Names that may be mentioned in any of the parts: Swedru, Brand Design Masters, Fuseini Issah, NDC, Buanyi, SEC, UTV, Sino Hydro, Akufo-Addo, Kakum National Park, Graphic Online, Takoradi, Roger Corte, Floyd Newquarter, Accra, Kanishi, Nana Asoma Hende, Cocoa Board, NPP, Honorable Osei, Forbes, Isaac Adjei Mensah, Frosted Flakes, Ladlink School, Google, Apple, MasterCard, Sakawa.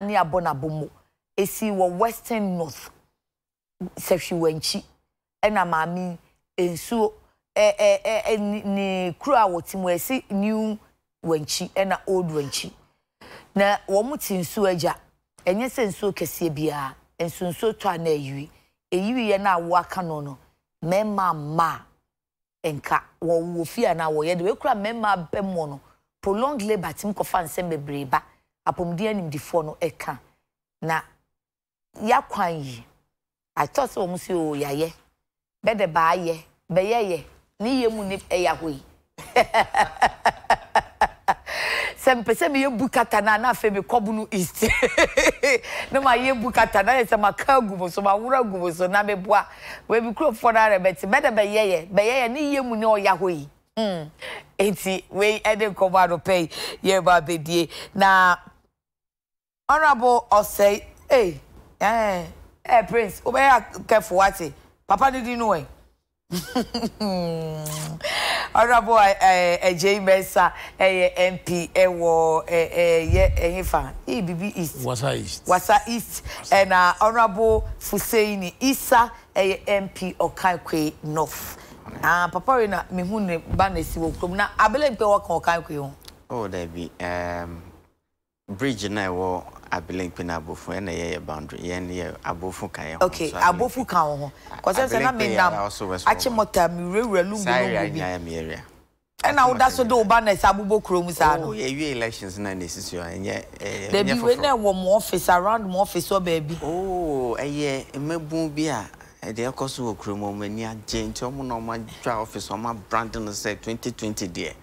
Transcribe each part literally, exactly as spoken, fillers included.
ni abona bomo esi wo western north sefi wanchi ena mami ensu eh eh eh ni kura wotimu esi new wanchi ena old wanchi na wo muti nsu eja enye se nsu kese bia ensu nsu to na ewi ewi ye na wo aka no no mema ma enka wo wo fia na wo ye de we kura mema bemo no prolonged labor tim ko fa nsem bebre ba apomde anim difo no eka na ya kwan yi I thought so musi o ya ye be de ba ye be ye ye ni ye mu ni e ya hoyi sem pese me ye bukata na na fe me kobu no east no ma ye bukata na se ma ka gubo so ma wura gubo so na me boa we bi kro for na rebeti be de be ye ye be ye ye ni ye mu ni o ya hoyi mm enti we e de ko ba do pay ye ba be die na Honorable Osei, hey, eh, eh, Prince, obey careful what it. Papa didn't know it. Honorable Adjei Mensah, eh, M P, eh, wo, eh, eh, yeah, eh, fan, eh, B B East. Wasa East. Wasa East, and uh, Honorable Fuseini Issah, eh, M P, Okankwe North. Ah, Papa, na me hune banesi wo krom na abele mpe wo kan Okankwe ho. Oh, there be um bridge and I wo. I believe in Abofu and a boundary and Abofu Kayo. Okay, Abofu Kayo. Because I'm not made now. Achimota, Murray, Lumbi, and I would also do banners, Abubo Crooms. Oh, yeah, elections, and this and yet there be one office around more office or baby. Oh, a year, a mebubia. A dear Cosso Croom, when you Jane Tomon on my trial office on my Brandon said twenty twenty, dear.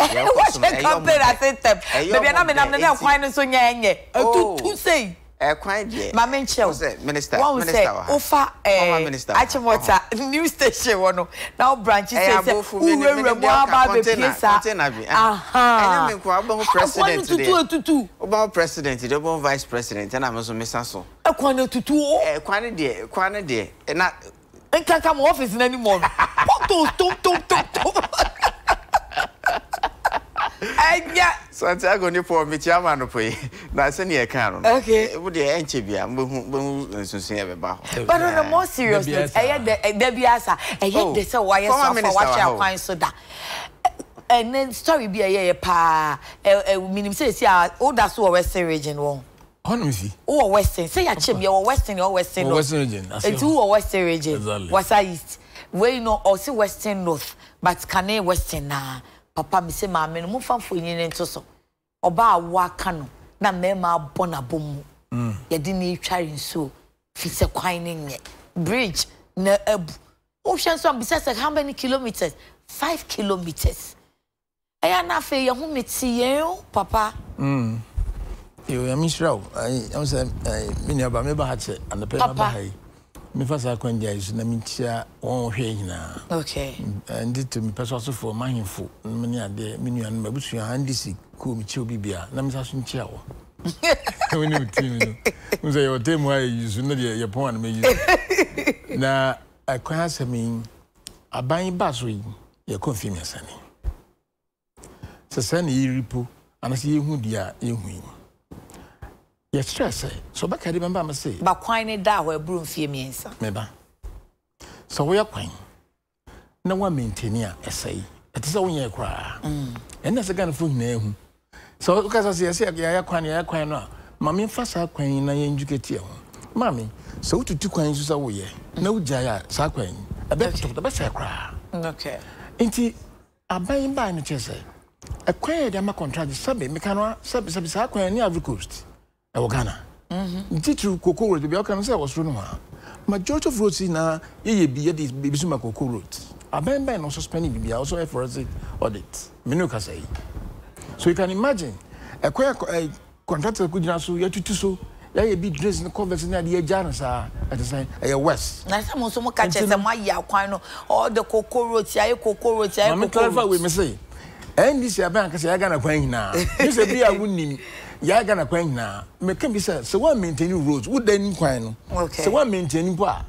What's the company I said? Maybe I'm not quite so young yet. Oh, two say, quite my main show, Minister. One say, Ofa, a minister, Achimota, new station one now branches. Who will remember about the place? Aha, I'm a president to two about president, about vice president, and I must miss us. A quantity to two, a quantity, quantity, and not and can't come office anymore. Anya Santiago ni for me chairman no poi na se ne e kan no okay wo de enche bia mbo mbo nsunsun e be ba ho but on a more serious note eh de da bia sa eh de se why so for watch akwan so da and then story bia ye pa eh minim say say o da so western region won honestly o western say ya chem ye o western o western o western region e tu o western region wasa east we no o si western north but kane western na Papa, Miss Mamma, move on for you and so. Oba wakano, na mema bonabomu. You didn't eat charing so. Fits a quining bridge, no ebb. Ocean song besides how many kilometers? Five kilometers. I am not fair, your home, it's you, Papa. Hm. You are Miss Row. I am saying, Minaba Mebahatse and the paper. Me first I can judge. Na mintia on heina. Okay. Ndi to me persuasive for my info. Many are there. Many are me busu ya N D C ku mi chiu bibia. Na misa sunchia o. We no team no. We say your team why you no dey your point me you. Na I can say me aban basui you confirm yasani. Sasani iripo anasi ehu dia ehu. Yes, stress. So back I remember me say. But quine da we broom fear me answer. Meba. So we are quine. No one maintainer essay. It is only a cry. And that's a kind of food name. So because I say I are quine, I are quine now. Mammy first are quine, I educate you. Mammy, so to two quines away. No jaya, saquine. A better of the best I cry. Okay. Inti, I buy in by nature say. A quine, I'm a contract, subby, mechanic, sub sub saquine near the coast. Ghana. Titru Cocoa Road, the Belkan said was running. Majority of roads in a ye be this Bibisuma Cocoa Road. A ban ban also spending be also a forensic audit. Minuka say. So you can imagine a queer contractor could not so yet to so. They be dressed in the converse in the Janus are at the sign a west. That's almost so much catches a Maya Quino or the Cocoa Road, Sia Cocoa Road. I'm clever, we may say. And this is a bank as I got a quaint now. This is a beer wooden. Ya gana kwen na me can be said so one maintaining roads would then kwano okay so one maintaining bois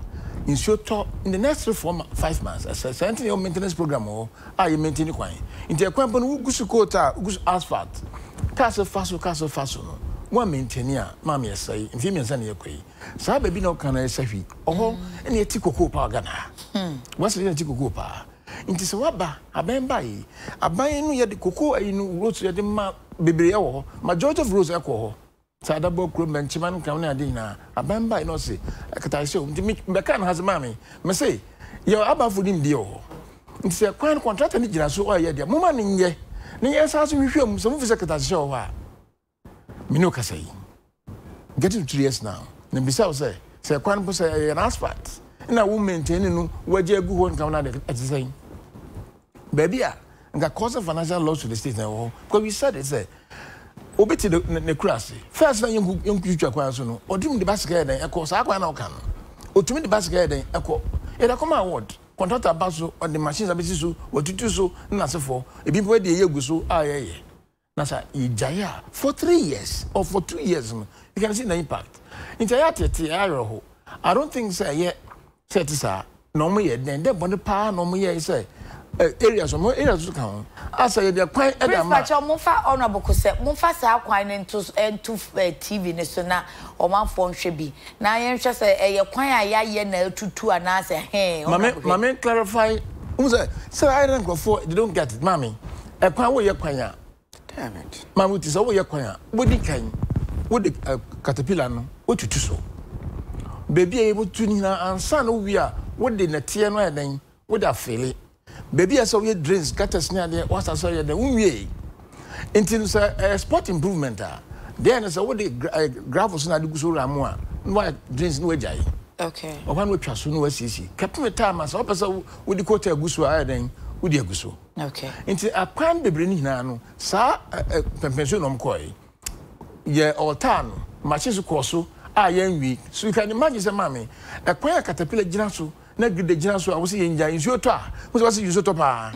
in short in the next four five months as a sent your maintenance program or are you maintaining kwani into a kwampan who go to quota who's asphalt castle faso castle faso one maintainer, Mammy say, and females and your quay. So I be no can I say, oh, and a tico copa Ghana. What's the tico copa? It is a wabba, a band by a buying near the cocoa, and you wrote the map, Bibrio, majority of Rose Echo. Sadabo Crum and Chiman Camnadina, a band by no say, a catasio, to meet Bacan has mammy. Messay, you're above for him, Dio. It's a crown contract and it's so I had your woman in ye. Yes, as we film some of the catasio. Minoka say, getting three years now. Then besides, say, say, Quan Posse an asphalt. And I will maintain you where you go and come out at the same. Baby, and got cause of financial loss to the state now. Because we said it, say, obey to the necracy. First, then you young future question, or doing the basket, and of course, I can't come. Or to me, the basket, and I call it a common word. Contract a basso on the machines of Bisu, or to do so, not so for. If people the Yagusu, aye. Nasa Ijaya for three years or for two years, you can see the impact. In Tayati, I don't think, say, yet. Set sir, no more then that one pa no more say areas or more areas to come. I say they're quite a much honorable cassette. Mufasa are quite into T V National or one phone should be. Now I'm just a quite a year to two and I say, hey, my men clarify. So I don't go for you don't get it, Mammy. A power your quire. Damn it. Mammoth is over your quire. Would the cane? Would the caterpillar? Would you do so? Baby able to nina and son we are what the Natiana then would have feel it. Baby I saw your drinks got us near there was I saw the umye. Until a sport improvement. Then as I would gravels and I do so ramoa. Why drinks no jay? Okay. Or one which was no S E C. Captain Thomas opposite with the quarter gusu iron with your gusu. Okay. Until a prime baby nano, sa a pension on koi. Ye or tan, matches corso. I am weak, so you can imagine, Mammy. A queer caterpillar genus, not good the genus, I was seeing giants, your tar, who was used to par.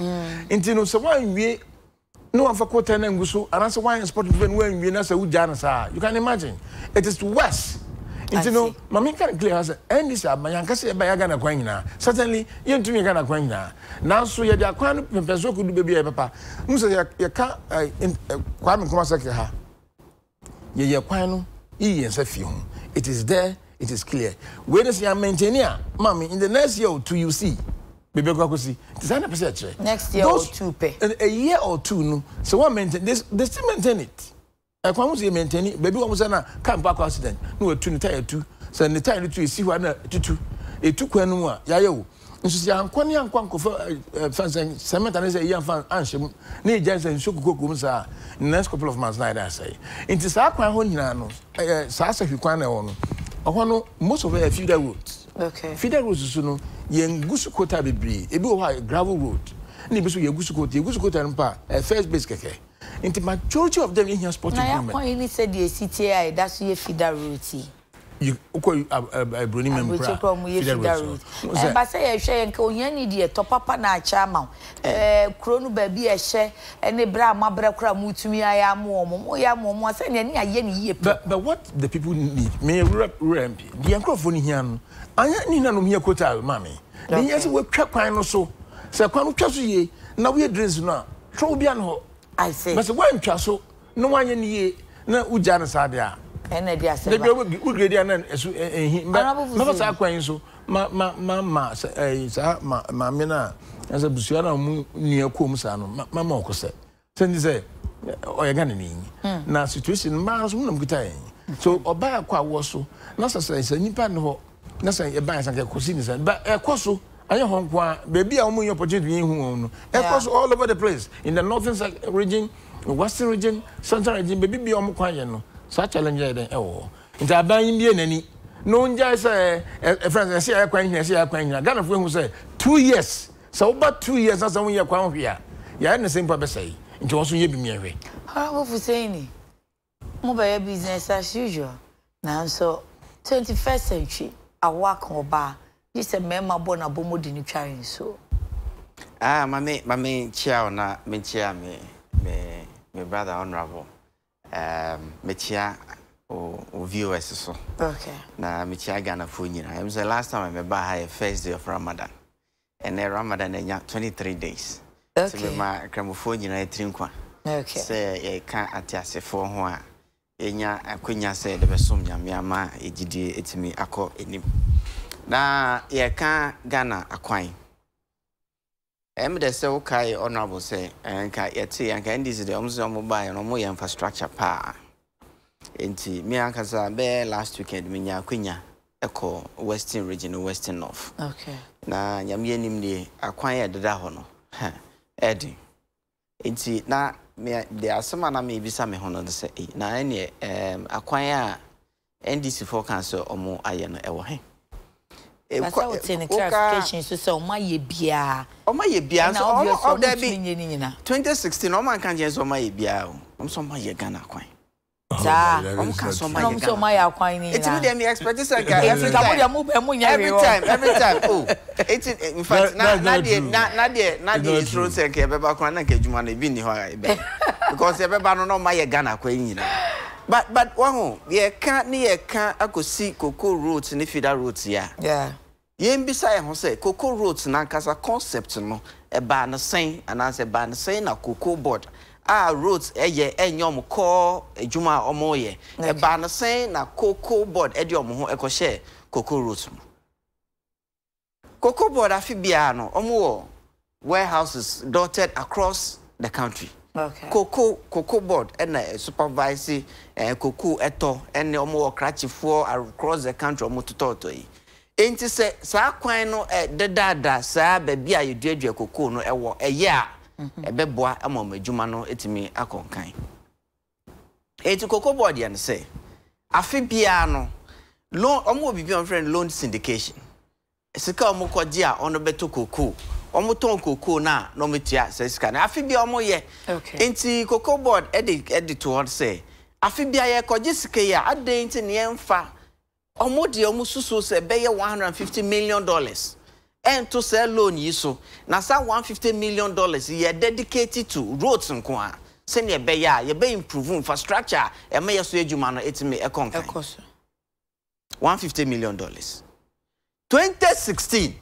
Intino, so why we no one for quarter and gusso, and answer why and spotted when we nurse who Janus are. You can imagine. It is worse. Intino, Mammy can clear us, and this are my uncassia by Agana Quangina. Certainly, you to me Agana Quangina. Now, so you are quite a person who could be a papa. Musa, you can't quite a her. You are quite yes, a few. It is there, it is clear. Where is your maintainer, Mammy, in the next year or two, you see? Baby, go see. Next year or two, pay. A year or two, no. So one maintain this, they still maintain it. I can't say maintain it. Baby, almost an camp accident. No, a two, tire two. So the tire two, see one, two, two. A two, quenua, yayo. And she's young, quany and quanko for something, cement and a young fan, and she needs Jensen and Sukukumusa in the next couple of months, night I say. It is our Quahoniano, Sasa Huquano, or one most of a feeder roads. Okay. Feeder roads is soon, Yengusukota Bibri, a blue gravel road, Nibusu Yagusukot, Yagusukota and Pa, a first base cake. And the majority of them in your spot. I am only said the C T I, that's your feeder route. You call a bruni member, but say a share and call Yanni dear, top up and a charm. A cronu baby a share and a bra, my bra cram to me. I am warm, I am warm, was any a yenny. But what the people need may rap ramp the uncle for Nian. I ain't in a mere quota, mammy. The yes, we're crap pine or so. Sir, come trust ye. Now we're drinks now. Trobian ho. I say, but one castle, no one in ye, no Ujanas are there. And I said, the girl would get an end. But I quaint so, Mamma, Mamma, as a Busiana near Cumsano, Mamma said. Send this a organic. Now, situation miles won't be tying. So, or by a quack was so, Nasa says, and you pan ho, Nasa buys and get cuisines, and but a cosso, I am Hong Kong, baby, I'm your opportunity in whom. Across all over the place, in the northern region, western region, central region, baby, be on Quayano. Such a challenge, oh, it's a buying the enemy. No one just a friend, I see a quaint, I see a quaint. I got a friend who said two years, so about two years, that's when you're quite here. You had the same purpose, say, and you also give me away. How about Fuseini? Mobile business as usual. Now, so twenty first century, I walk on bar. This a member born a boom in the chain, so. Ah, my mate, my main chair, not me chair, me, my brother, honorable. Um, metia or viewers so. Okay. Na metia Ghana for you. I was the last time I remember the first day of Ramadan, and then Ramadan is twenty-three days. Okay. So my grandmother for you, I drink one. Okay. So I can't attend for one. enya akwenya se de besom nyame ama ejidi etimi akọ enim na ye ka Ghana akwan em de se ukai honorable say enka yeti enka N D C de omzo mobile no mo infrastructure pa enti me anka sa be last weekend me nya akwenya ekọ western region western north okay na nyame enim de akwan ye deda ho no ha edi enti na me de asema na me bisa me hono se na ene em akwan a N D C forecast omo aye no ewo he e clarification so so ma ye bia o ma ye bia so o da bi twenty sixteen o man kan je so ma ye bia o o so ma ye Ghana akwan ja o kan so ma ye so ma ye akwan ni it's me dem expect say every time every time oh it's in fact na na de na de na de true say ke be ba akwan na ke juma na bi ni ho be because e be ba no no ma ye Ghana akwan ni na But but waho ye can't near can I could see cocoa roots and if you that roots yeah. Yeah. Yen beside him say cocoa roots and a concept no a ban the same and as a ban the same a cocoa board. Ah roots a ye and yom call a juma or more ye. A ban the same na cocoa board ediom eco share cocoa roots. Cocoa board afibiano or more warehouses dotted across the country. Okay. Cocoa Cocoa Board and a supervisor and cocoa eto and the more cratchy four across the country or mototoi. Ain't it say, Saquino at the dada, sir, baby, you did your cocoa no ewa a year. A beboa among me, Jumano, it's me a concain. It's a cocoa board, and say, Afi piano loan almost beyond friend loan syndication. Sika Mokodia on the beto cocoa. Omoton cocoa na no metia says can I feel ye okay inti cocoa board edit edit to what say I feel be a cojisica ya at the intin fa omodi omususu se beye one hundred and fifty million dollars and to sell loan ye so na sa one fifty million dollars ye dedicated to roads and kwa send ye beya ye be improve infrastructure and may so jumano it me a conquer one fifty million dollars twenty sixteen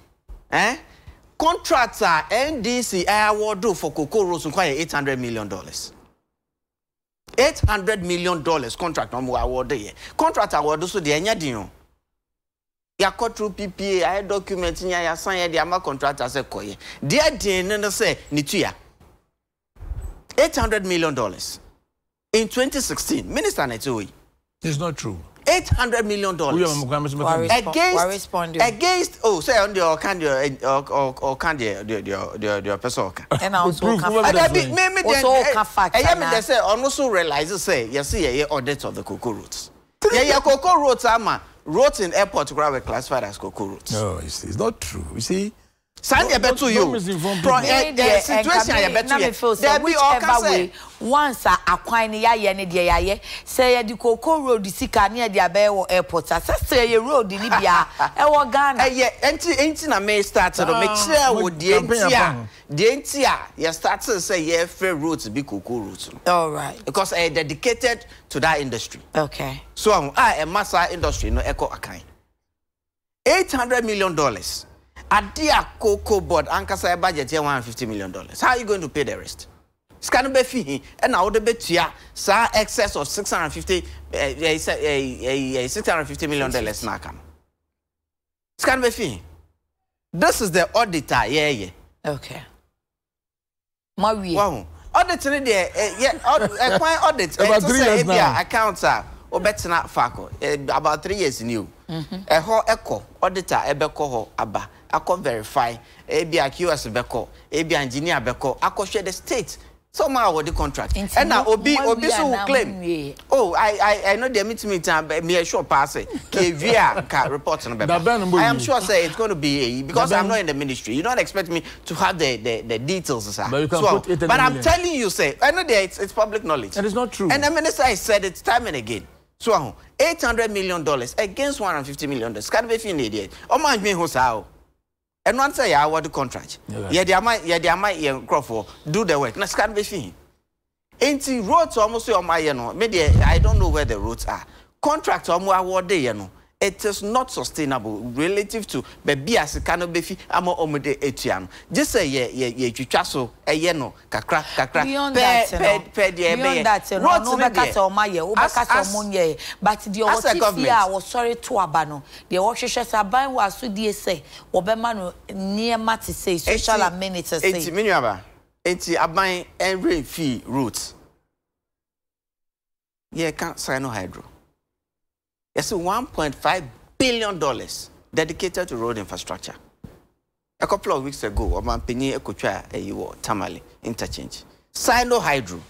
eh contracts are N D C award for cocoa roads require eight hundred million dollars. Eight hundred million dollars contract no more award here. Contract award so the anya dino. Ya cut through P P A, I document in ya sign the ama contractor say koye. Dear din say nituya. Eight hundred million dollars in twenty sixteen. Minister Netui. It's not true. Eight hundred million dollars against against oh say on your can or or or can the the the person and also I say also realize say you see a audit of the cocoa roads yeah yeah cocoa roads ama roads in airport were classified as cocoa roads no it's not true you see Send your bet to you. The situation I bet you. There be all kinds. Once I acquire ni ya ni di ya ye. Say the cocoa road the sika ni di abewo airport. Say the road ni biya. Ewo Ghana. Eh yeah. Enti enti na me start to make sure we the entia. The entia. You start to say yeah free roads be cocoa roads. All right. Because I dedicated to that industry. Okay. So I a massa industry no echo akai. Eight hundred million dollars. Adia cocoa board ankasa budget here one hundred fifty million dollars. How are you going to pay the rest? Scan be fee and now the bet here sir excess of six hundred fifty million dollars na come. Scan be fee. This is the auditor yeah yeah. Okay. Mawi. Wow. Auditor there yeah audit audit about three years now. Accounts are obetna fako about three years new. A ho echo auditor ebeko ho aba akon verify ebi Q S beko ebi engineer beko akoshe the state somehow with the contract and now obi obi so will claim oh i i i know they meet me me sure pass kvia ka report no beba I am sure say it's going to be because I'm not in the ministry you don't expect me to have the the, the details sir. But, so, but I'm telling you say I know that it's, it's public knowledge and it's not true and the minister I said it time and again so eight hundred million dollars against one hundred fifty million dollars. Can't be finished. Oh man, me who's how? And once I award the contract, yeah, they might, yeah, they might, yeah, Crawford do the work. Now can't be finished. Empty roads almost on my, you know, maybe I don't know where the roads are. Contracts almost award, you know. it is not sustainable relative to baby as cano befi amo omode etiano. Just say ye ye ye chuchaso eyeno kakra kakra. Beyond that, beyond that, no. No better or my year, better but the authority was sorry to abano. The officers are buying was to D S A. Obemano near Matisse social amenities. Eighty minimum. Eighty abine every fee routes. Yeah, can't Sino Hydro. It's one point five billion dollars dedicated to road infrastructure. A couple of weeks ago, I'm Penny Ekocha Ewo Tamale interchange. Sino Hydro.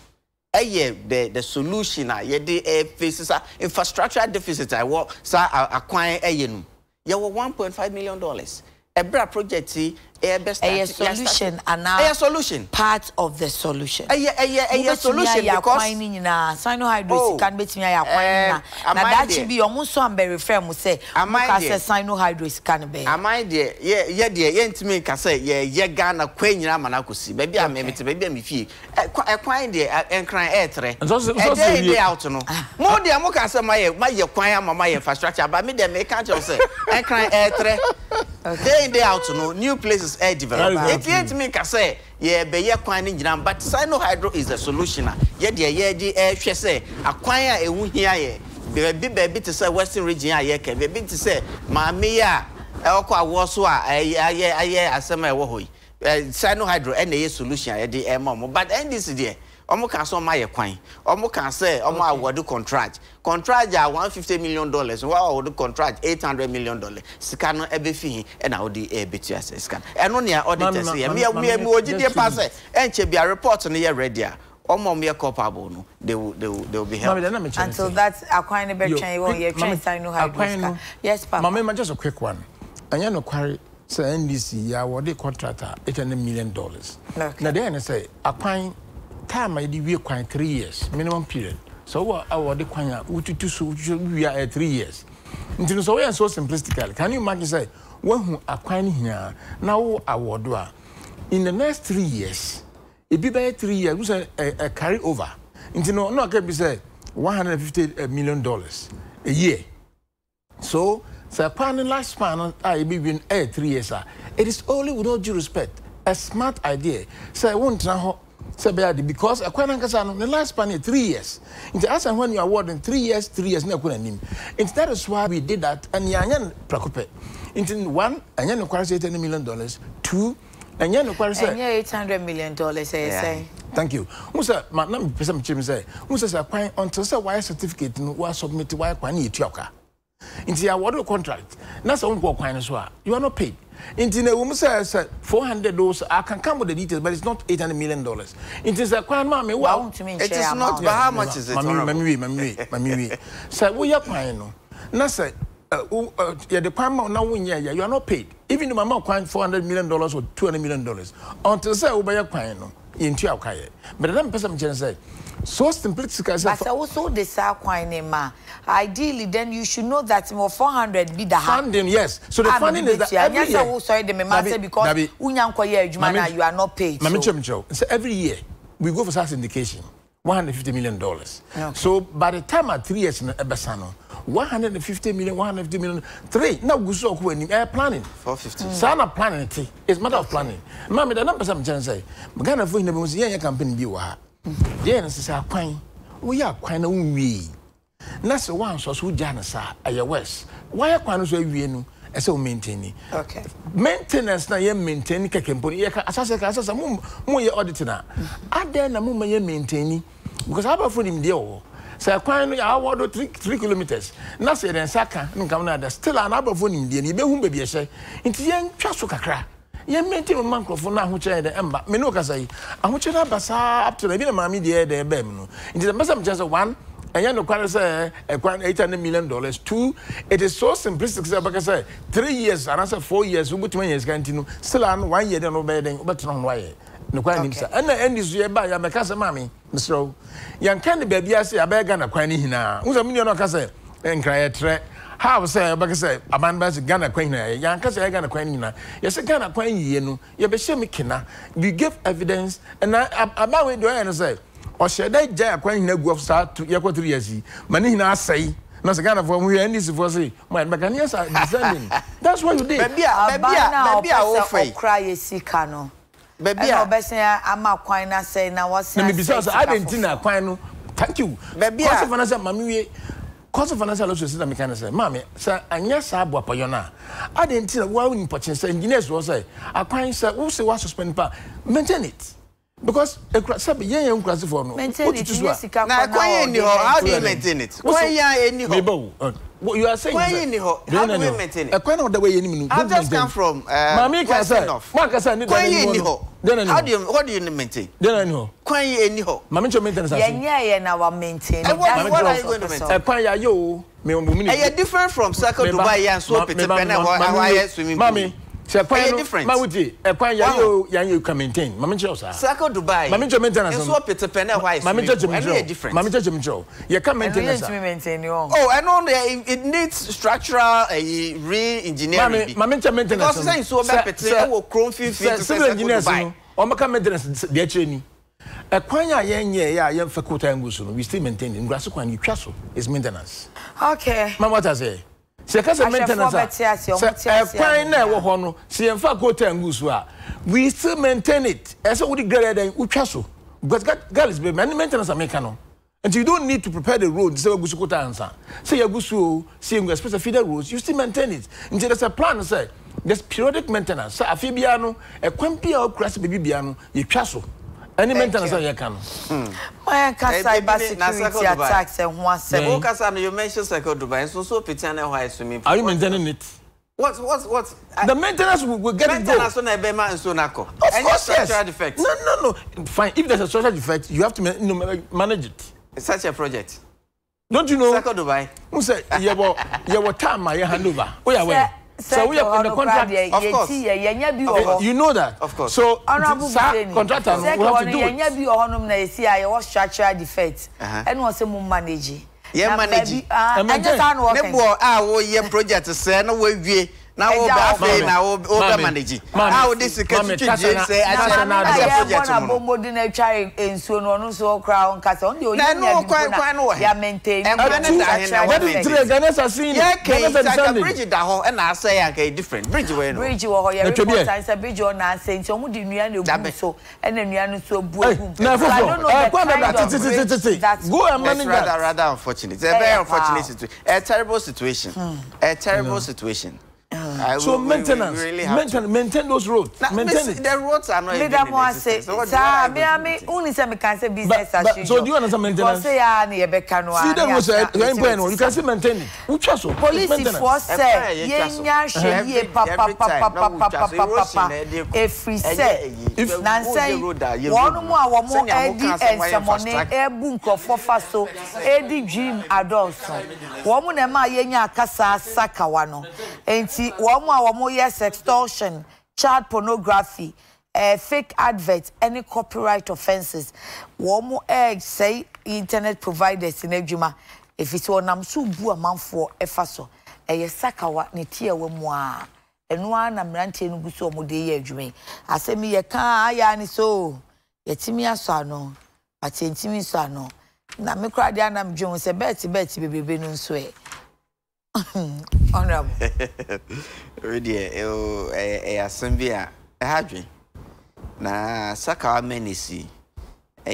The the solution are the faces infrastructure deficit. I walk so I acquire a yen. You were one point five million dollars. A bra project, a best a solution, and now a solution part of the solution. A a solution because Sino Hydro can be me. Now that should be almost some very firm. We say, am I there? Sino Hydro can be. Am I there? Yeah, yeah, dear. Yeah, to me, can say, yeah, yeah, Ghana, Queen, Yamanakusi. Maybe I'm maybe maybe I'm fee. A quine there and crying etre. And then they out to know more. The Amoka, my my choir, my infrastructure, but me, they may can't say and crying etre. Day in day out to know new places are developed. It ain't me can say yeah, but yeah, quite but Sino Hydro is the solution. Yeah, yeah, yeah, yeah. She say acquire a wound here. Baby, baby to say Western region. Yeah, baby to say Mamia. Elko was wa. Yeah, yeah, yeah. I say my wohoi. Sino Hydro and the solution. Yeah, the mom. But N D C there. Omo can say my coin. Omo can say Omo award contract. Contract ya one fifty million dollars. Wow, award contract eight hundred million dollars. Scano everything and I would be a bit yes scan. And only auditors here. Me me me oji pass. And she be a report on the ready. Omo me culpable no. They will they will they will be held. Until that's Akwani Bertrand won your chance I know how. Yes, Papa. Mama, just a quick one. And you no query say N D C ya award contractor eight hundred million dollars. Now then I say Akwani time I did quite three years minimum period. So what our the quanya utu we are at three years. Until so we are so simplistic. Can you imagine say one who acquire here now our do in the next three years? It be by three years we say a carry over. Until no I can be say one hundred and fifty million dollars a year. So so upon the last span I be been a three years. It is only with all due respect a smart idea. So I won't know. Because a Kwanakasano, the last span is three years. It's as and when you award in three years, three years, no Kunanim. And that is why we did that. And Yanyan Prakope. In one, and Yan acquires eight hundred million dollars. Two, and Yan acquires eight hundred million dollars. Thank you. Musa, Madame Pesam Chim say, Musa Sapine until a wire certificate was submitted to wire Kwani Tioka. In the award contract, that's all Kwaniswa. You are not paid. Intin a woman says four hundred dollars. I can come with the details, but it's not eight hundred million dollars. It is a quite mammy. Wow, it is not. But how much is it? Mammy, mammy, mammy. Sir, we are paying no. Now, sir, the payment now when you are not paid. Even if my mom coined four hundred million dollars or two hundred million dollars, until sir, we are paying no. Into your career, but then person say. So simplistic as I also desire quinema. Ideally, then you should know that more four hundred be the funding. Yes, so the funding is that every year. Sorry, the master because you are not paid. So every year we go for such indication, one hundred fifty million dollars. So by the time at three years in Ebasano, one hundred fifty million, one hundred fifty million, three. Now we so when air planning four fifty. Sana planning it's matter of planning. Mammy, the number some chance say, Magana for the most young campaign be what. Yes, I quine. We are quine we. That's the one source who Janus are, I was. Why are quinus we know as so maintaining? Okay. Maintenance, na ye maintaining Kakempony, Assassin, as a moon, more your auditor. I then a moment ye maintaining because I have for him deal. So I quine our three three kilometers. Nothing and Saka, no commander, still an above for him, dear, you be a say. It's young Chasuka. You maintain a monk of one which I had the ember, Menocasai, and which I pass up to the Villa Mammy, the Bemno. It is a matter of just one, and you know, Quarasa, a quite eight hundred million dollars. Two, it is so simplistic, Sabacasa, three years, and answer four years, who twenty years continue, still on one year, no bedding, but on wire. No quite himself. And the end is by Yamacasa Mammy, Mister Young Candy Baby, I say, I beg a quinina, who's a million of Cassa, and cry a track. How say I say a man by Ghana Quaina, Yankas Agana Quaina, yes, a Ghana Quain Yenu, Yabeshemikina, you give evidence, and I about it do I say, or shall I Jack Quain Neguosa to Yakotriazi, Manina say, Now the kind of when we end this for say, man, but can you say descending? That's what you did. Baby, baby, baby, I cry a sick canoe. Baby, I best say I'm a queen. I say now what's me because I didn't think I queen. Thank you. Baby, I say finance, mommy. Cause of financial losses, that mechanic say, "Mammy, sir, and yes, I bought Payona. I didn't tell why we purchase engineers was I. I can't say who say what suspend power. Maintain it because a crash up a year and crash for no. Maintain it. How do you maintain it? Why are any hobo? What you are saying? Why any hobo? How do you maintain it? I can't know the way any. I've just come from. Mammy can't say enough. Marcus, I need any hobo. How do you what do you maintain? Then I know. Quay any ho. Mammy to maintain. Yeah, yeah, yeah, now I maintain. And what are you going to maintain? Quay you may different from circle to buy and swap it depending on why swimming. Mammy, say quite different. Mawuti, a quay you yan you can maintain. Mammy Josa. Circle to buy. Mammy to maintain and swap it depending on why Mammy Judge different. Mammy Judge Joe. You can maintain. Oh, and only it needs structural re engineering. Mammy to maintain. Because saying so back it will chrome feet engineers. On my maintenance, the training. A quanya yen ye, I am for quota and gusso. We still maintain in Grassuan, you castle is maintenance. Okay. Mamma, what I say? Second maintenance, a quine never honor, see, and for quota and gusso. We still maintain it as a woody greater than Ucasso. But God is many maintenance are mechanical. And you don't need to prepare the road, so Gusukuta answer. Say a gusso, seeing a special feeder roads, you still maintain it. And there's a plan, sir. There's periodic maintenance. So, afibiano, a quampia or crass baby piano, you castle. Any maintenance on your canoe. My cyber security attacks and one seven. Casano, you mentioned Circle Dubai, so so Pitana, why swimming? Are you maintaining it? What's what's what's the maintenance will get it done? As on a Bema and Sonaco. Of course, yes. No, no, no. Fine. If there's a social defect, you have to manage it. It's such a project. Don't you know? Circle Dubai. Who said, you were time I hand over. We are away. So we are in the contract, of course. You know that, of course. So honorable contractor, we have to do it. Yenya bi ohonum na esi aye was structural defect. And was a manage. Yeah, manage. I just an work. Nebo ah wo ye project say na we wie. Now we are saying now over manage. How this security say I say na project no. Na bombo di na try ensuo no no so kra on kasa on dey oni na. Ya maintain. And the three Ghanaians are seeing. Yeah, the bridge da ho and I say aka different. Bridge we no. Bridge wo ho ya report and say bridge on na say so mu di nua na ebu so and nua no so bu ebu. Na for for. Go and manage that. Rather rather unfortunate. It's a very unfortunate situation. A terrible situation. A terrible situation. I so will, maintenance, we really maintain, maintain those roads. Now, maintain it. The roads are not even necessary. So, do you understand maintenance? See, then we say, you can see maintain it. Police force say, yenya sheye papa papa papa papa papa. Every say, nancy, wanu mo awamu edi ensamone ebun kofo faso edi dream adults. Wamu nema yenya kasa sakawano. Enti. One more, one more years extortion, child pornography, uh, fake adverts, any copyright offenses. One more egg say internet providers in Ejima. If it's one, I'm so bu a man for a faso. A yasakawa netia wemwa. And one, I'm ranting Guso Mode Ejime. I say me a car, yani so. Yetimia sano, but intimi sano. Namikradianam Jones, a betty betty baby benun sway. Honorable. Ready, oh, a Asambia, a Hadri. Na Saka Menisi, a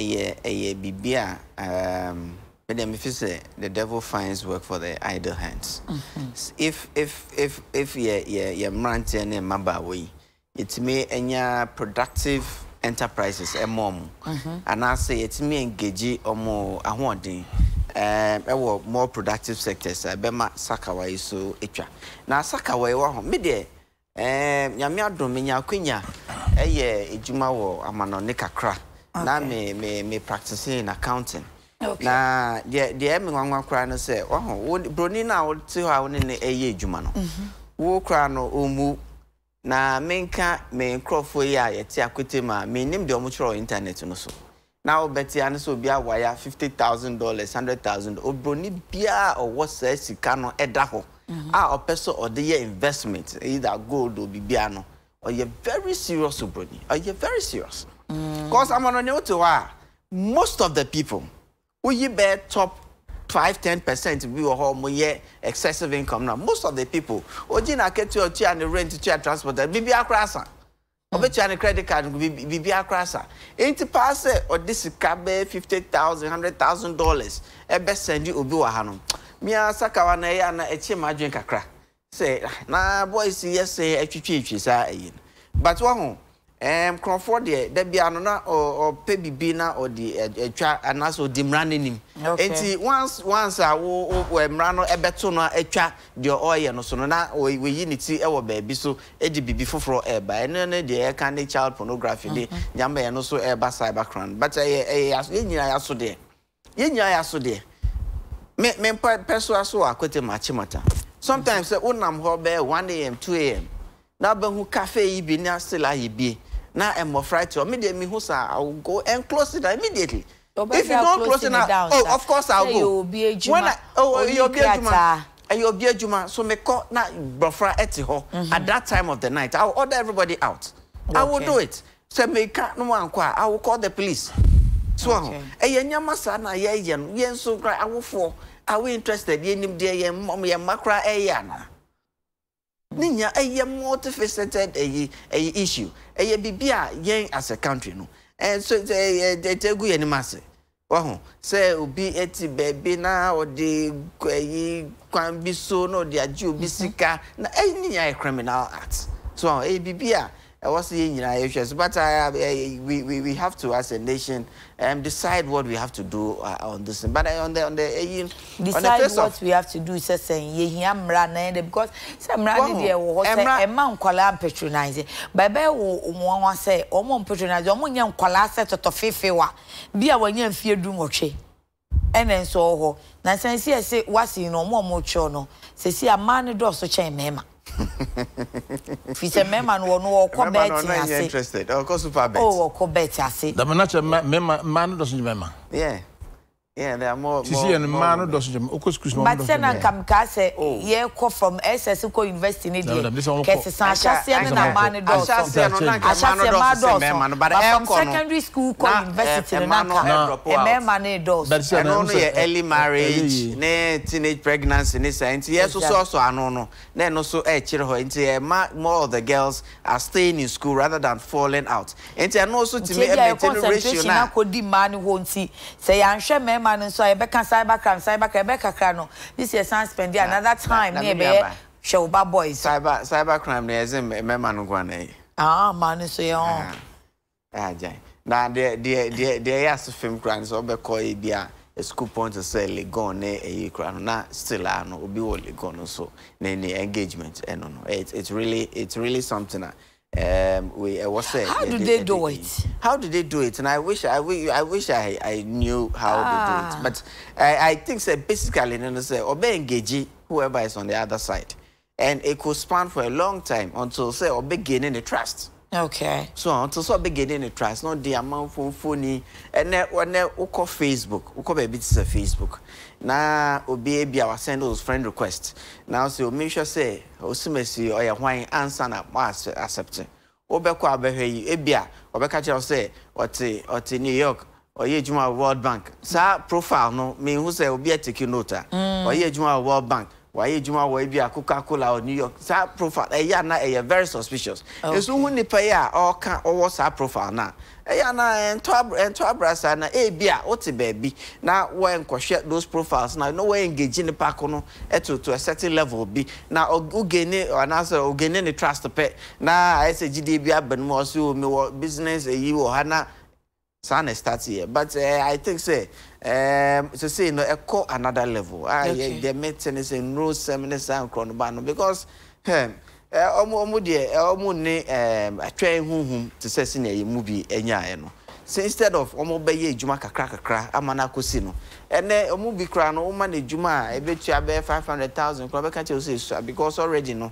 a Bibia, um, Madame Fisse, the devil finds work for the idle hands. If, if, if, if ye, ye, ye, Mrantian and Mabawi, it's me and your productive enterprises, a mom. And I say it's me engage or more, I want it. Um, well, more productive sectors. I bema Sakaway so etra. Now Sakaway wa midi. Um, yamia dominia kunya. Aye, ejuma wo amano nekakra. Na me me me practicing accounting. Na the the emi wangwa kra no say. Oh, broni na o ti ha woni ne eye ejuma no. Wo kra no omu. Na menka me crofo ya yeti akwete ma me nim de omuchro internet no so. Now Betty Anso be a wire fifty thousand dollars, hundred thousand, or Bruni Bia or what says you cannot edaho. Ah, or peso or the investment, either gold or bibiano, or you're very serious, Bruni, or you're very serious. Because I'm on a note to why most of the people who you bear top five to ten percent we were home year excessive income. Now most of the people ojina ketu otu and rent to transport bibi akrasa obetu and credit card bibi akrasa eighty percent or this kabe fifty thousand, one hundred thousand dollars e be send obi wa hanom me asaka wa na ya na echi madwen kakra say na boys yes say atwitwitwi sa yin but one em Crawford there there be anona or pay bibi na or the atwa anaso dimranenim enti once once a wo emra no ebeto no atwa the oil no so na we yi ni ti e wo baabi so e di bibi foforo e ba ene ne de e kan child pornography de nyamba e no so e ba cybercrime but e aso e nyina aso de ye nyina aso de me me perso aso akwete machimata sometimes unam ho be one A M two A M na be hu cafe yi bi na still a yi na am of right to me dey me husa I will go and close it immediately. If you don't close it now, oh of course I'll go. When I oh you'll be Juma and you'll be Juma so me call na brofra eti ho at that time of the night I'll order everybody out. I will do it. So me ka no wan kwa I will call the police. So eh ye nyama sa na ye ye no ye so kra awofo are we interested ye nim dey ye mom ye makra eh ya na. Ninya a multifaceted a issue. A bibia yang as a country no. And so they they tell you any mass. Wow. Say ubi eti baby na or the can be so no the aju bisika na any criminal act. So a bibia I was saying in our issues, but I we we we have to as a nation um decide what we have to do uh, on this. But uh, on the on the uh, decide on the what of, we have to do is just saying ye amra na because some radi there wo say e man kwala patronize. Bible wo won say o mo patronize o mo nyan kwala set to fefewa. Bia wo nyan fie du nwotwe. Enen so ho. Na sense e say wasi no mo mo cho no. Sesi amane do so chen mema. Fise mema no no ko beti ase interested of course super bet oh ko beti ase the manager mema man doesn't mema yeah yeah there are more you see and man doesn't mema okos kus no but sen kam ka say ye ko from S S ko invest in it kesi san chase na man do chase no na man do but from secondary school ko invest in na mema na do no no early marriage ne teenage pregnancy ne science yes so so so ano no na no so e chire ho nti more of the girls are staying in school rather than falling out nti no so ti me maintain ratio na ko di man ho nti say anhwe mema no so e be kan cybercrime cybercrime be kakra no this year san spend another time ne be show bad boys cyber cybercrime ne ze mema no kwa na ah man so yo ah jai na de de de de ya so film crime so be call e bia a school point to say Legon eh crime na still ano obi wo Legon so na ni engagement eh no no it's it's really it's really something that um we uh, what's it how do they do it how do they do it and i wish i i wish i i knew how ah. they do it but i i think say basically you know say obey engage whoever is on the other side and it could span for a long time until say obey gaining the trust okay so until so obey gaining the trust not the amount for phony and then when they call Facebook we call a bit say Facebook na obey be our send those friend requests now so make sure say osimesi oya hwan answer na accept obekọ abehwe e bia obeka che say oti oti New York oye ejuma World Bank sa profile no me hu say obi atiki nota oye ejuma World Bank waye ejuma wo bia Coca-Cola or New York sa profile e ya na e very suspicious eso hu ni pay a o ka o sa profile na ya na entoabrasa na e bia oti baabi na when kwhwe those profiles na no way engage in the park no to to a certain level bi na ogene anasa ogene ne trust pe na esgd bi abanmu oso mi business e yi wo hana sana start here but uh, I think say um so say no echo another level okay. I the maintenance in road seminars and chronobano because um, omo omo de omo ne atwan hunhum te sese na ye mu bi enyae no instead of omo be ye ejuma kakra kakra amana kosi no ene omo bi kra no uma na ejuma ebetua be five hundred thousand kra be ka che so because already no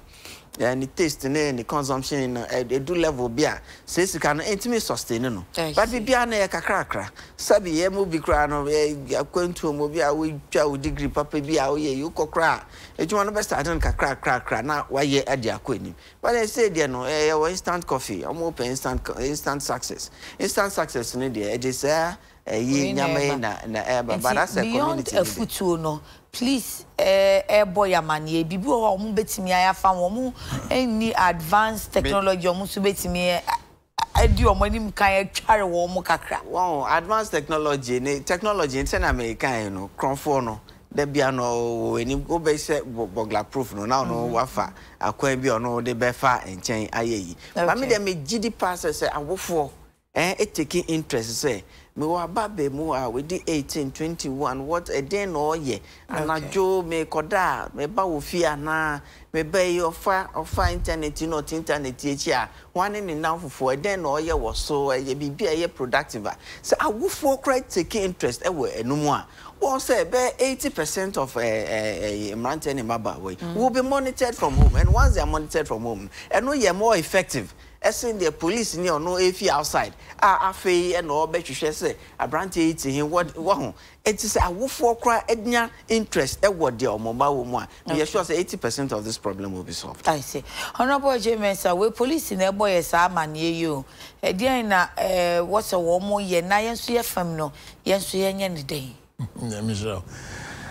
and the taste and the consumption e do level bia say sika no intimi sustain no but bia na ye kakra kakra sabi ye mu bi kra no akwantu omo bia we twa we degree papa bia we ye kokra ejuma no be start no kakra kakra na wa ye ade akwani but I say there no e instant coffee omo open instant instant success instant success structures in there. It is a ye nyamaina na eba. But that's a community. Beyond a futu no, please, eh boya mani. Bibi wa omu beti mi aya fan omu any advanced technology omu subeti mi. Wow, advanced technology, technology in America, you know, Cronforno, there be no any go base burglar proof, no, now no wafa, a quabio, no, the befa and chain aye. I mean, they make G D passes, say, I woke for, eh, taking interest, say, me wa babe mua with the eighteen twenty one, what a day no ye, and I Joe may coda, may bow fear na. Me bay your fire or fire internet, you know, internet teacher. One in and now for a den or year was so a be a productive. So I would for quite take interest away no more. Or say, bear eighty percent of a mountain in my way will be monitored from home. And once they are monitored from home, and we are more effective. As in the police near no if you outside. Ah, I and all bet you shall say, I brand it in what one. It is a wolf for cry edna interest at what dear mobile woman. We are sure eighty percent of this problem will be solved. I see. Honorable Adjei Mensah, we police in a boy as a man near you. A dear, na what's a woman, ye nine swear femno, yes, ye any day. Michelle,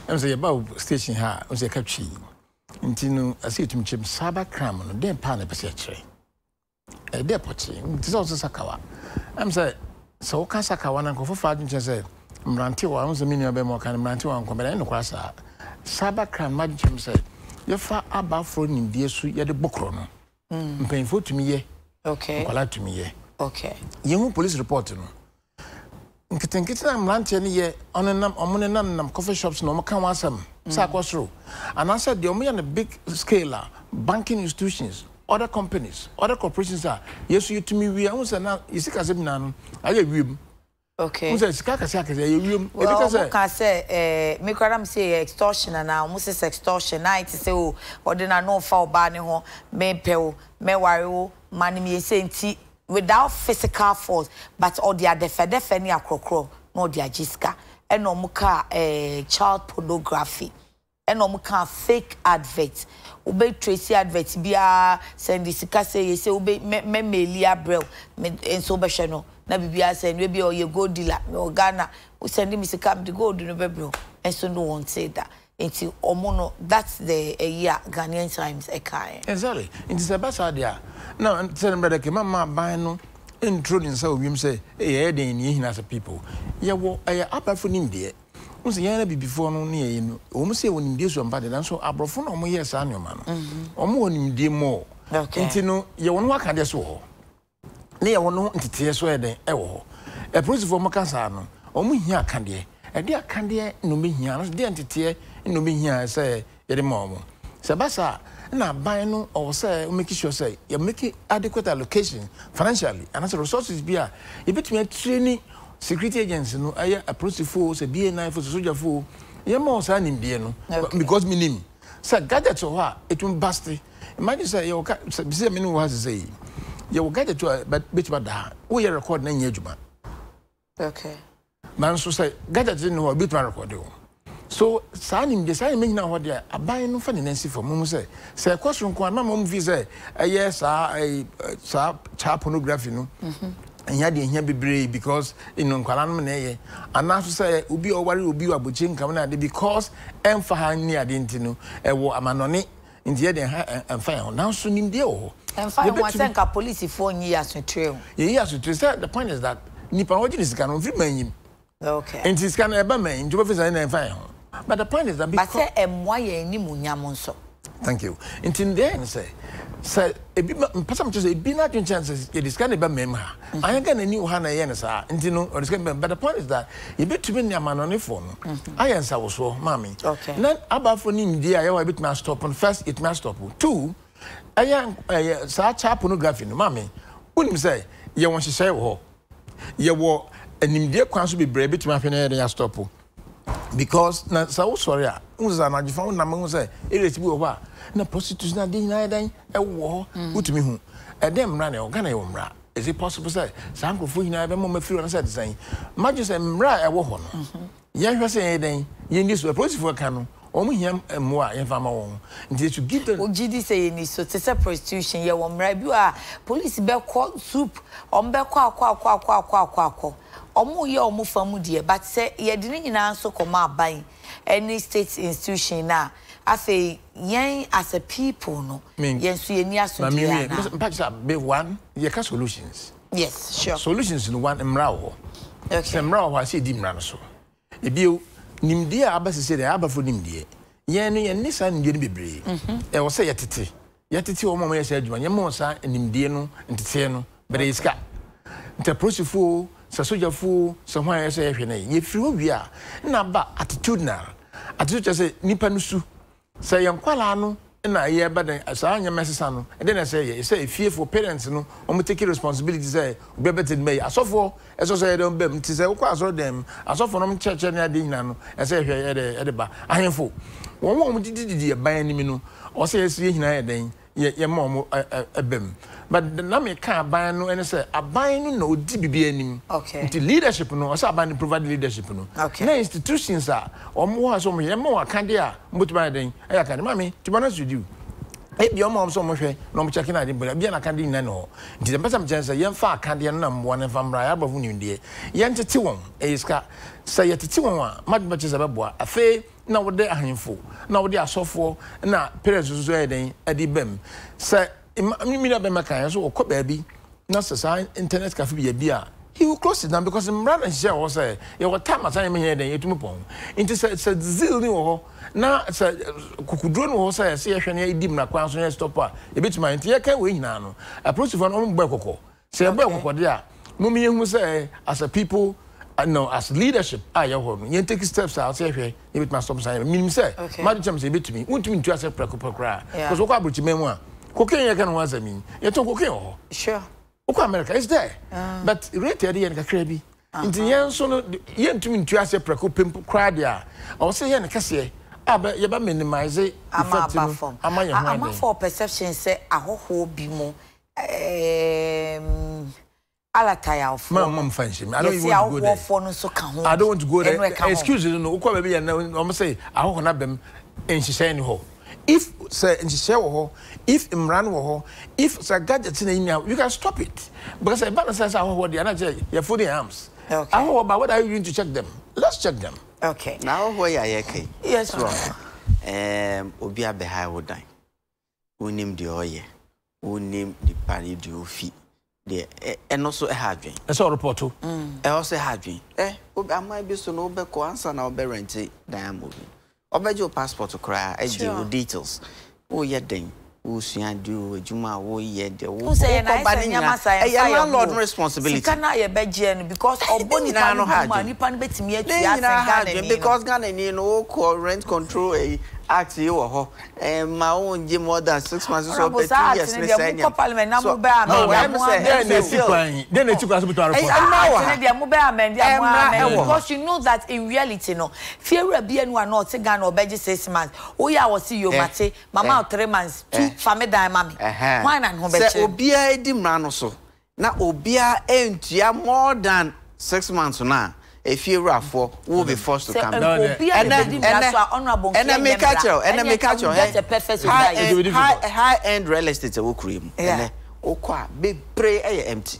I'm say about station her, was a capture. Intinu, I see to me, Sabah Cram, then Pan a Pesatre. A deputy, it is also Sakawa. I'm say, so can Sakawa and Kofa and say, Mranti was a minion bemo can Mranti and Command Quasa. Sabakram, my Jim said, you're far above for in dear suit, you're the bookrono. Painful to me, ye. Okay. Collab to me, ye. Okay. You police report. Kittenkitten, I'm ranting ye on a num on a num coffee shops no more can was some. Sakwas through. And I said, the only on a big scale, banking institutions. Other companies, other corporations are yes, you to me, we are also now. You see, as I okay, well, say, make what I'm saying extortion and now, Moses extortion. I say, oh, or then I know for banning home, may pale, may worry, money me saying tea without physical force, but all the other fedefeni are crocro, no, the agiska, and no muka a child pornography. And no can fake adverts. Obey Tracy adverts, be a Sandy Sika say, say, obey Memelia Brell, and so Bashano. Nabibia send, maybe or your gold dealer, or Ghana, who send him Mister Cap the gold in November. And so no one said that. Until Omono, that's the year Ghanaian times a kind. Exactly. It is a bad idea. Now, and tell him, brother, came my bino, intruding so we say, eh, they need as a people. Yeah, well, I up for India. Before no near almost say when this one, but then so I brought from years annual man. Or more in dear more. You know, you won't work at this war. Near one no tears where they ever. A prison for Macasano, or me here candy, a dear candy, no me here, the entity, no me here, say, at a moment. Sabasa, now buy no or say, make sure say, you make adequate allocation financially, and as resources be a bit me training. Security agents, no, I approach the force, a B N I for soldier fool. You're more signing, dear, no, because me name. Sir, gather to her, it won't bust. Imagine, sir, your men who has a say. You will gather to her, but bitch, but that we are recording an engagement. Okay. Man, so say, gather to know a bit my record. So, signing the signing now, what they are buying no financing for Mumse. Sir, question, Quantum, Mum Visa, a yes, I, sir, child pornography, no. And yet, you be brave because in Uncalamane, and now to say, Ubi or worry will be a butching community because and for her near Dintino, a war a manoni, in the other and fire. Now soon in the old. And fire was a police for years to trail. Yes, to say the point is that Nippon is cannot remain. Okay. And this can ever mean to office and fire. But the point is that because I am why any Munyamonso. Thank you. And then say, sir, a bit to say, be not in chances, it is kind of a member. I ain't gonna knew Hannah Yenasa, and you know, or it's gonna be, but the point is that you bet to me a man on the phone. I answer also, Mammy. Okay. Not about for him, dear, I bit must stop on first, it must stop. Two, I am a such a pornography, Mammy. Wouldn't say, you want to say, oh, you were an India council be brave to my finale stop. Because na so sorry, unza na jifan na me say eleti bi oba na prostitution adin na dan e wo utumi hu e dem mra na Ghana e wo mra. Is it possible say sanko fo hina be mo ma free na say design? Magic say mra e wo ho no. Ye hwese e den ye ndi so prostitution for kan no They should give them. G D say so it's a prostitution. You are police bell court soup on bell qua qua qua qua qua qua qua. Omo ye omo famu die, but say ye didn't answer come out by any state institution now. I say yen as a people no. Yen so ye ni aso die. But that be one. Ye ka solutions. Yes, sure. Solutions no one emrao. Okay. Semrao wa si di mrano so. Ebi Nimdia abasi said, I have for Nimdia. Yanni and Nissan didn't be brave. I was say yet it. Yet it's almost a sedgman, Yamosa, and Nimdiano, and Titiano, but it's got. The prosiful, Sasuja fool, somewhere I say, if you we are, Naba attitudinal. I just say Nipanusu. Say Yanqualano, and I hear but I sign your messano, and then I say, say, fearful parents, no, or we take responsibilities, eh, bebeted may, as so for, as I said, on them, tis a quas or them, as often on church and I dinano, as I hear at a bar. I am full. One woman did buy any minu, or say, see, I dang, yet your mom a bem. But the Nami can't buy no, and I say, I buy no D B B any. Okay. The leadership no, as I buy and provide leadership no. Okay. The institutions are, or more, so many more, can't they? But by then, I can't, Mammy, to be honest with you. If your mom so much, no checking I didn't, but I can't even know. It is a better chance a young far can't numb one and from Briarbo in the Yantiwum, a scar, say at Tiwama, much much as a boy, a fair, now they are handful, now they are so for, and now parents was reading a debem. Sir, I mean, I be my kind, so cop baby, not sign internet cafe beer. He will close it down because the man and share was a time as I am here, then you to move on. Into said Zil New. Now, Cucudron was a C F N A dimna, Quanson stopper, a bit my entire can win now. Approach of an own Becoco. Say a Becoco, dear. Mummy will say, as a people, and no, as leadership, I own. You take steps out, say, here, you with my stop sign. Mean, sir, Madame say, bit to me, won't mean to ask a preoccupied cry. Because what about you, memoir? Cocaine can was I mean. You talk cocaine. Sure. Okay, America is there. Uh, but right here, and Kakrebi. In the end, so you to mean to ask a preoccupied cry there. I'll say, and Cassia. But you minimize it. I'm a for perception, say, I hope be more. I don't want to go. I don't want to go there. Excuse me, no, baby, and I'm say, I hope not them. And she saying, ho. If, sir, and she say, ho, if Imran ho, if Sir Gadget's in now, you can stop it. Because I balance says, I hope the energy, your food in arms. I hope about what are you going to check them? Let's check them. Okay. Now where are you? Yes, wrong. Um, Obi a behave with them. We name the oye, we name the party the ofi, the and also a having. That's all report too. And also having. Eh, Obi, I might be so no be answer now be rented. Damn Obi. Obi your passport to cry. I do details. Oh yeah, then. Who should do? Juma, who yet? Who say? I say, I say, I landlord responsibility. Cannot ye be gen because oboni na no hard. You pan beti miye tuya sengane. Because Ghana ni no rent control act you ho. My own gym more than six months or two years. So then they took us to report. Because you know that in reality no fear will be anyone not Ghana or be six months. Oh yeah, we see you mate. Mama three months. Family dynamic. Why not home? Say Obia Dimrano so. Now Obia ain't ya more than six months now. If you rough for, will be forced to come. And I make catch you. And I make catch you. That's a perfect high end real estate. Okwa be pray empty.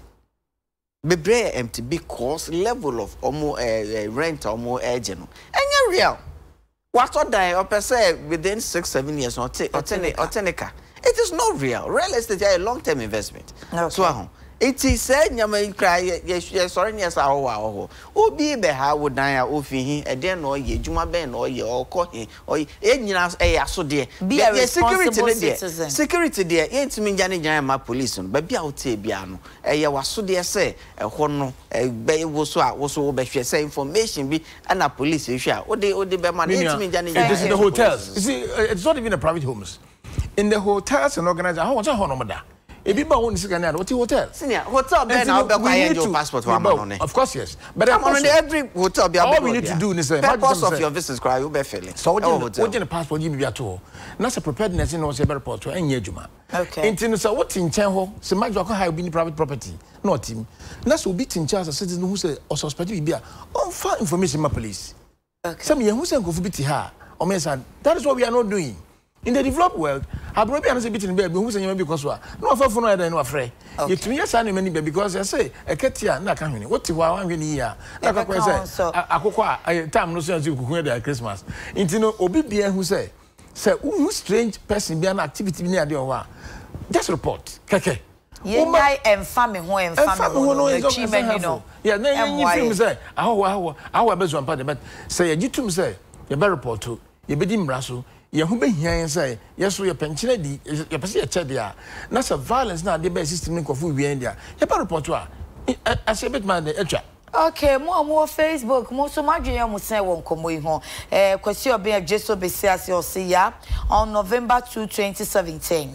Be pray empty because level of omo rent or more agent. And you're real. What or die or per se within six, seven years or ten or tenica. It is not real. Real estate is a long term investment. So it is said Yaman cry yes, sorry, yes, our wow. Oh, be beha would die or fee him, a den or ye, Juma Ben or ye or call him or any else a so dear. Be a security dear. Security dear, ain't me Janny Jama police, but be out a piano. A ya was so dear say, a honor, a bay was so was so be say information be and a police issue. Oh, they would be my name. This is the hotels. You see, it's not even a private homes. In the hotels and organized, I want to honor that. If you buy one Ghana, what hotel? Senior hotel, then I'll be acquiring your passport for money. Of course, yes. But I'm on every hotel. All we need to do is purpose of your business. Cry, you'll be failing. So what in the passport you be at all? Not a preparedness in what's a better port to any Juma. Okay. Intended so what in Chenho? So much local high been private property. Not him. That's who beat in charge a citizen who say or suspect you be on far information. My police. Some young who's going to be her. That is what we are not doing. In the developed world, I probably answer between baby who say you maybe because no offer for no other no afraid. You to me say many baby because I say a ketia na kan hwene. What ti wa wan hwene here. Na ka ko say akokwa a time no so as you kuku dey Christmas. Nti no obi bia hu say say who strange person bia na activity bi na dey owa. Just report. Keke. Ye nai emfa me ho emfa me ho achievement you know. Yeah, na you film say aho aho aho abezo ampa dey but say you to me say you be report to you be di mraso. Ye who be here say, yes, so your pension, your person, your that's a violence now. They be system in Kofu, we end there. Your repertoire, I say, bit man, the okay, more more Facebook, more so much. You must say one come away home. A question of being just so busy as you see ya on November second, twenty seventeen.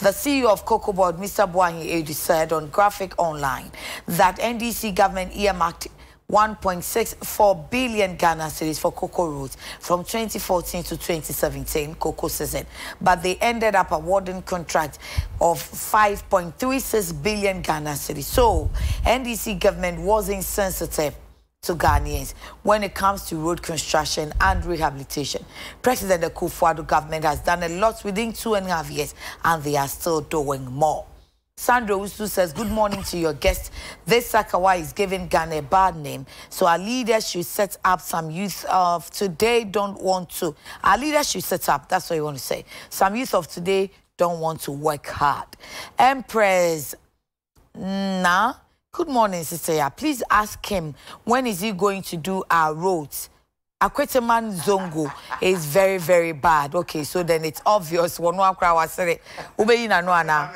The C E O of Cocoa Board, Mister Buanyi, said on Graphic Online that N D C government earmarked one point six four billion Ghana cedis for cocoa roads from twenty fourteen to twenty seventeen cocoa season, but they ended up awarding contract of five point three six billion Ghana cedis. So N D C government was insensitive to Ghanaians when it comes to road construction and rehabilitation. President Akufo-Addo government has done a lot within two and a half years, and they are still doing more. Sandro Usu says, good morning to your guest. This Sakawa is giving Ghana a bad name. So our leaders should set up some youth of today don't want to. Our leaders should set up, that's what you want to say. Some youth of today don't want to work hard. Empress Nah, good morning, sister. Please ask him, when is he going to do our roads? Akweteman Zongo is very, very bad. Okay, so then it's obvious. One more crowd was saying, "Ube ina no ana."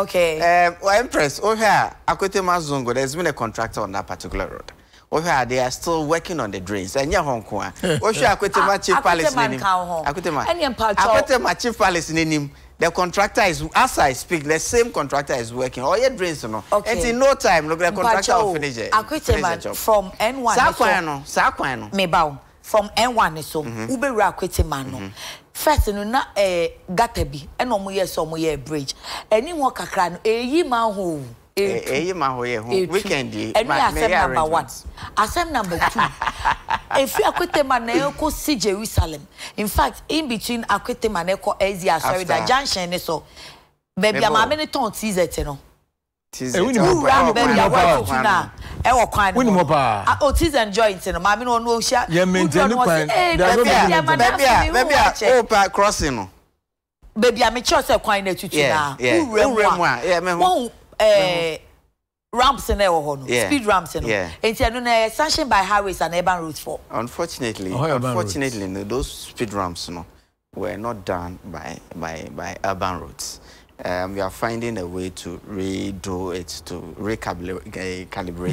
Okay. Um, well, Empress, over here, Akweteman Zongo, there's been a contractor on that particular road. Over here, they are still working on the drains. And you're Hong Kong. Over here, Akweteman Chief Palace name. Akweteman. Akweteman Chief Palace name. The contractor is, as I speak, the same contractor is working. All your drains, you know. Okay. And in no time, look, the contractor will finish it. Akweteman from N one. Sakwano, Sakwano. Mebao from N one so. Ubera Akweteman no. First, you na eh gatebi. Eno muye so muye bridge. Eni mo kakra no. Eyi manho. Eyi manho ye ho. Weekendi. Eni asem number one. Asem number two. If you Akweteman na eko si Jerusalem, in fact, in between Akweteman na eko Ezia, sorry, that junction is so. Baby, I'm having a ton tizete no. Tizete. We need more power. We need more power. We need more power. Oh, tizete joint no. I'm having one no share. Yeah, maintain the point. Baby, baby, oh, crossing no. Baby, I'm sure say kwani na tutu na. Yeah, yeah. Yeah, me ho. Eh. Ramps in there, yeah. Speed ramps in there. It's a sanction by highways and urban routes for. Unfortunately, oh, unfortunately, no, those speed ramps no, were not done by by by urban routes. Um, we are finding a way to redo it, to recalibrate it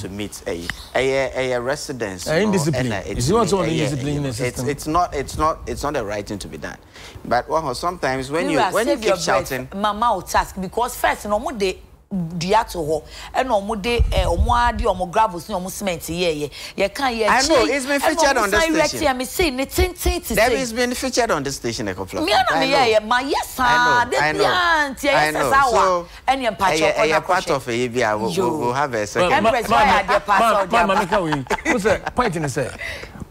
to meet a a a, a residence. A indiscipline. It's not. It's not. It's not the right thing to be done. But well, sometimes when you, you when you keep shouting, Mama will task because first no more day. Diato, and Omode, Omadi, Omo gravels, no cement. Yeah, yeah, can't hear. I know it's been featured on the station. That has been featured on the station a couple of times. I know, I know, I know. And you're part of a E B I. We'll have a second. Empress, why are you part of the E B I? What's the point in the say?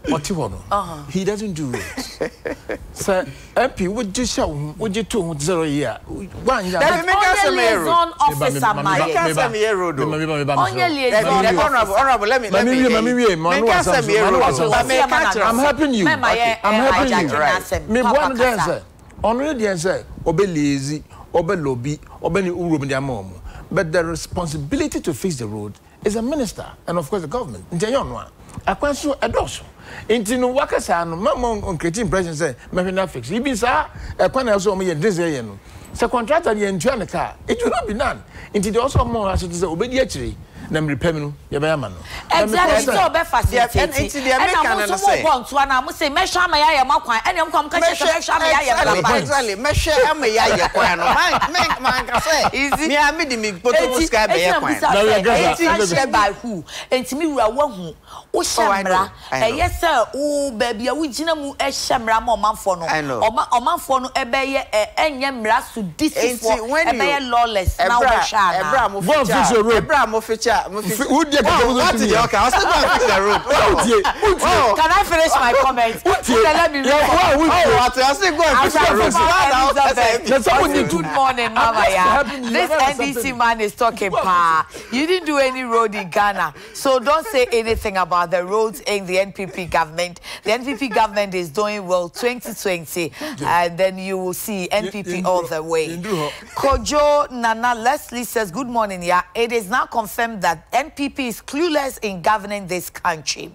What you want? He doesn't do it. Sir, M P, would you show? Would you two zero year? One year. Liaison officer, Honorable, let me. Let me. Let me. I'm helping you. I'm helping you. Me one dancer. Honorable dancer. Obe lazy. Obe lobby. Obe ni urubu ni amomo. But the responsibility to fix the road is a minister and of course the government. Njeyonwa. Akwansu edoso. Intinu wakasa no mamon on creating president say me na fix. Ibi sa ekwana so me this year no. Say contractor ye ntua ne car. It will not be none. Intinu also mo aso to say obedi akiri na me repair me no ye be ama no. Exactly so be facility. And intinu e make an na say. And so mo na mo say me hwa ma ya ye makwan. And em kom ka che so hwa ma ya ye makwan. Exactly. Me hwa ma ya ye kwan no. Man man ka say. Me am di me photo sky be ye kwan. Intinu share by who? Intimi wura wa hu. O shamra. E yes o baby a wugina mu e shamra ma omanfo no. Oman omanfo no e be ye enye mra so disifo. E be lawless na o sha na. Ebra mo feature. Ebra mo feature. I finish my comments? Let me read. Good morning, Mama. This N D C man is talking pa. You didn't do any road in Ghana, so don't say anything about the roads in the N P P government. The N P P government is doing well twenty twenty, and then you will see N P P all the way. Kojo Nana Leslie says, good morning, yeah. It is now confirmed that N P P is clueless in governing this country.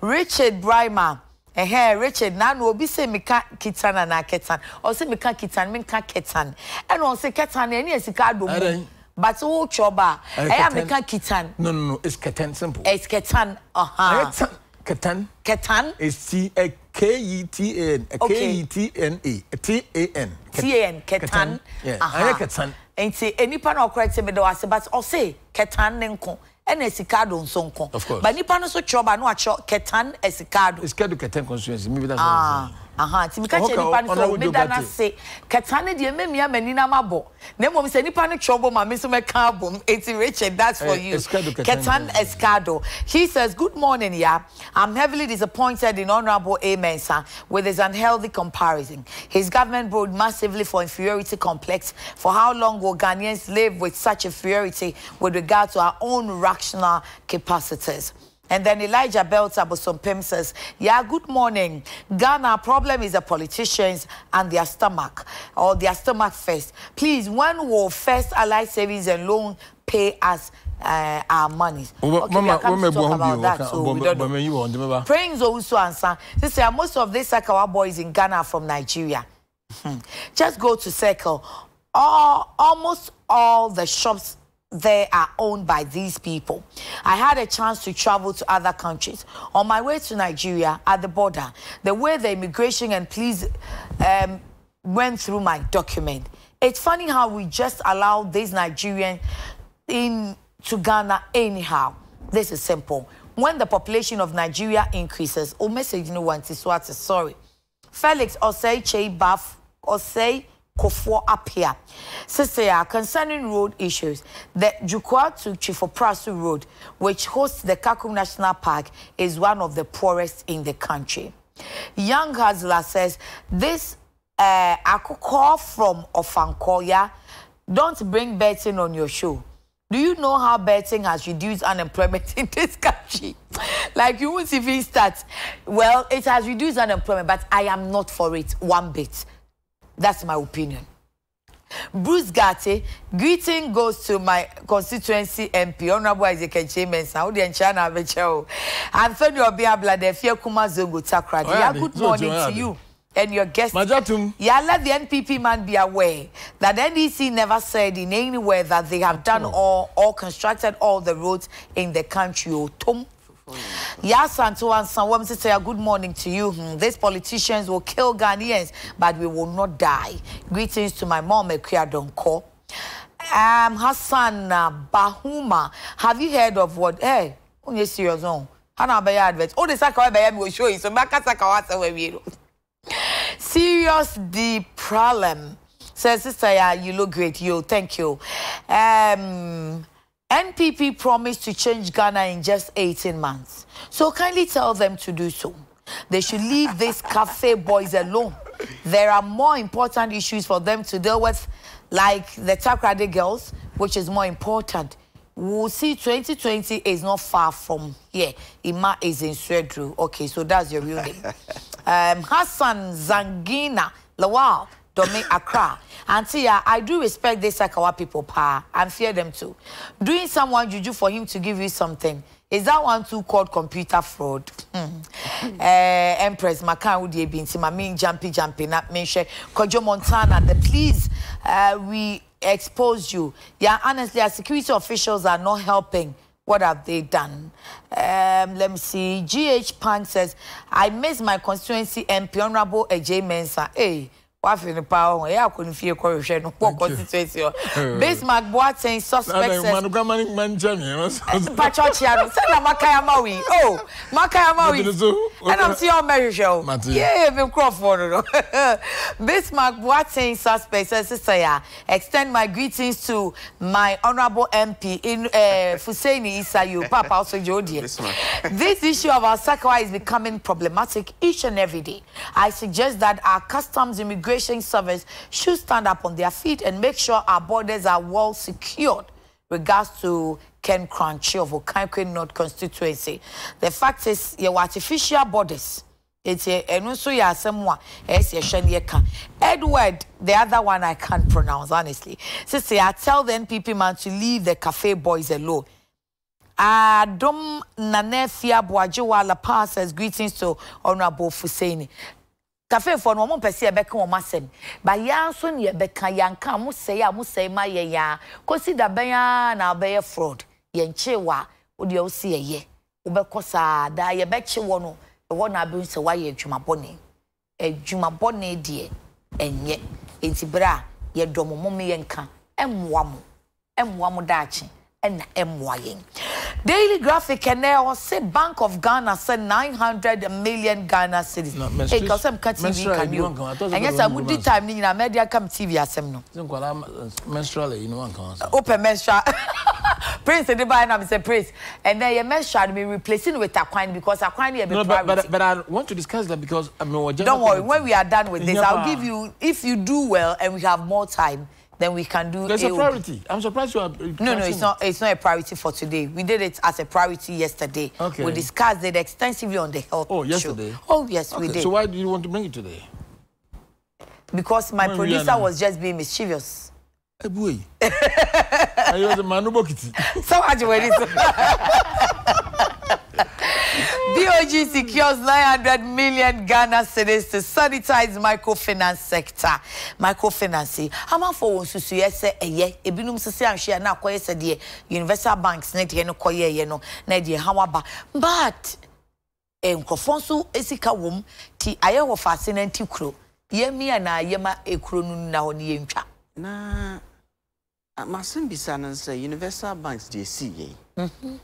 Richard Brymer. Eh, hey, Richard, now no be say me ka kitan and a ketan. Or say me ka kitan, me ka ketan. And on say ketan, any is a but oh choba. I am me ka kitan. No, no, no, it's ketan simple. It's ketan. Uh huh. Ketan. Ketan. It's T A K E T A N. K E T N A. T A N. T A N. Ketan. Yeah. I like ketan. And say any pan or correct me do ase, but or say ketan nenko. And Esikado on Sonko. Of course. But Nipano so choba no acho ketan Esikado. Esikado ketan constituency. Maybe that's ah. what aha, ti mika che nipa no me da na se ketane de me mia mani na mabo na mo se nipa no chobo ma me so me ka abom eti Richard, that's for you. Ketan Escado. He says, good morning, yeah. I'm heavily disappointed in Honorable Adjei Mensah with his unhealthy comparison. His government brought massively for inferiority complex. For how long will Ghanaians live with such inferiority with regard to our own rational capacities? And then Elijah Belta Bosompim says, yeah, good morning. Ghana, problem is the politicians and their stomach, or their stomach first. Please, when will First Allied Savings and Loan pay us uh, our money? Well, okay, Mama, we, we talk about home that, home so home we don't know. Praying Zowusu Ansa, they say most of these Sakawa boys in Ghana are from Nigeria. Just go to Circle. All, almost all the shops they are owned by these people. I had a chance to travel to other countries. On my way to Nigeria, at the border, the way the immigration and police um, went through my document. It's funny how we just allow these Nigerians in to Ghana anyhow. This is simple. When the population of Nigeria increases, oh, message no one is what is sorry. Felix Osei Chebaf Osei Kofo up here. Sister, concerning road issues, the Jukwa to Chifoprasu Road, which hosts the Kakum National Park, is one of the poorest in the country. Young Hazla says, this uh, Akoko from Ofankoya, don't bring betting on your show. Do you know how betting has reduced unemployment in this country? Like you won't even start. Well, it has reduced unemployment, but I am not for it one bit. That's my opinion. Bruce Gatti, greeting goes to my constituency M P, Honorable Isaac Adjei Mensah. Anthony Obiabla, the Fier Kuma Zongo Takoradi. Good morning to you and your guests. Yeah, let the N P P man be aware that N D C never said in anywhere that they have done all or constructed all the roads in the country. Yes, and to answer, I want to say a good morning to you. Hmm. These politicians will kill Ghanaians, but we will not die. Greetings to my mom, Ekria Donko. Um, Hassan Bahuma, have you heard of what? Hey, on your serious own. Hana Bayer advert. Oh, the Sakawa Bayer will show you. So, Maka Sakawa Sawaviro. Serious the problem. Says, Sister, you look great. You, thank you. Um. N P P promised to change Ghana in just eighteen months. So kindly tell them to do so. They should leave these cafe boys alone. There are more important issues for them to deal with, like the Takoradi girls, which is more important. We'll see twenty twenty is not far from here. Ima is in Swedru. Okay, so that's your real name. Um, Hassan Zangina Lawal. Domain Accra. Auntie, I do respect these Sakawa people, pa, and fear them too. Doing someone juju for him to give you something, is that one too called computer fraud? Mm. uh, Empress, Makan Udie Binti, Mamin, Jumpy, Jumpy, Nat Minshe, Kojo Montana, the please, uh, we expose you. Yeah, honestly, our security officials are not helping. What have they done? Um, let me see. G H Pan says, I miss my constituency M P, Honorable Adjei Mensah. Hey. Wafin power, I couldn't feel corruption. What constitution? Bismarck Boateng suspects. Pachochiano, send a Makaya Maui. Oh, Makaya Maui. And I'm seeing on Mary Show. Yeah, even Crawford. Bismarck Boateng suspects, sister, extend my greetings to my honorable M P in uh, Fuseini Issah, you Papa also Jodi. This issue of our sakwa is becoming problematic each and every day. I suggest that our customs immigration service should stand up on their feet and make sure our borders are well secured. Regards to Ken Crunchy of Okanke North constituency, the fact is your artificial borders. It's a Edward, the other one I can't pronounce honestly. Since I tell the N P P man to leave the cafe boys alone. Adam Nanefia Boajiwa La Paz says greetings to Honorable Fuseini. Cafe for no one per se, Becca or Masson. By Yanson, ye Becca Yanka, Musea, Musea, my ya, consider Bayan, I'll bear fraud. Yenchewa, would you see a ye? Ubecosa, die a betcher one, the one I bring so why a jumaboni. A jumaboni, dear, and yet, it's bra, ye domomi and can, and wamu, and wamu dachi, and emwaying. Daily Graphic and there was say Bank of Ghana sent nine hundred million Ghana citizens. Hey, because I'm cutting you can you. And yes, I would do time in a media come T V as I'm not. Menstrual, you know, open menstrual. Prince, the buy now, Mister Prince. And then your menstrual be replacing with Aquine because Aquine will be no, but, but, but I want to discuss that because I mean, we're don't worry, when we are done with this, yeah. I'll give you, if you do well and we have more time, then we can do. There's a priority. I'm surprised you are. No, no, it's not. It's not a priority for today. We did it as a priority yesterday. Okay. We discussed it extensively on the health. Oh, yesterday. Show. Oh, yes, okay. We did. So why do you want to bring it today? Because my when producer was just being mischievous. Hey boy. I was a manubokiti. So much when it's. B O G secures nine hundred million Ghana cedis to sanitize microfinance sector. Microfinance. How much for one susu yese eye? Ebinum susu am share na koye se die universal banks ne die no koye ye no ne die hawaba. But enkofonso esika wom ti aye wo fasene nti kro. Ye mi na ye ma ekro nu na ho ne yentwa. Na masin bisanan say universal banks dey see ye. Mhm.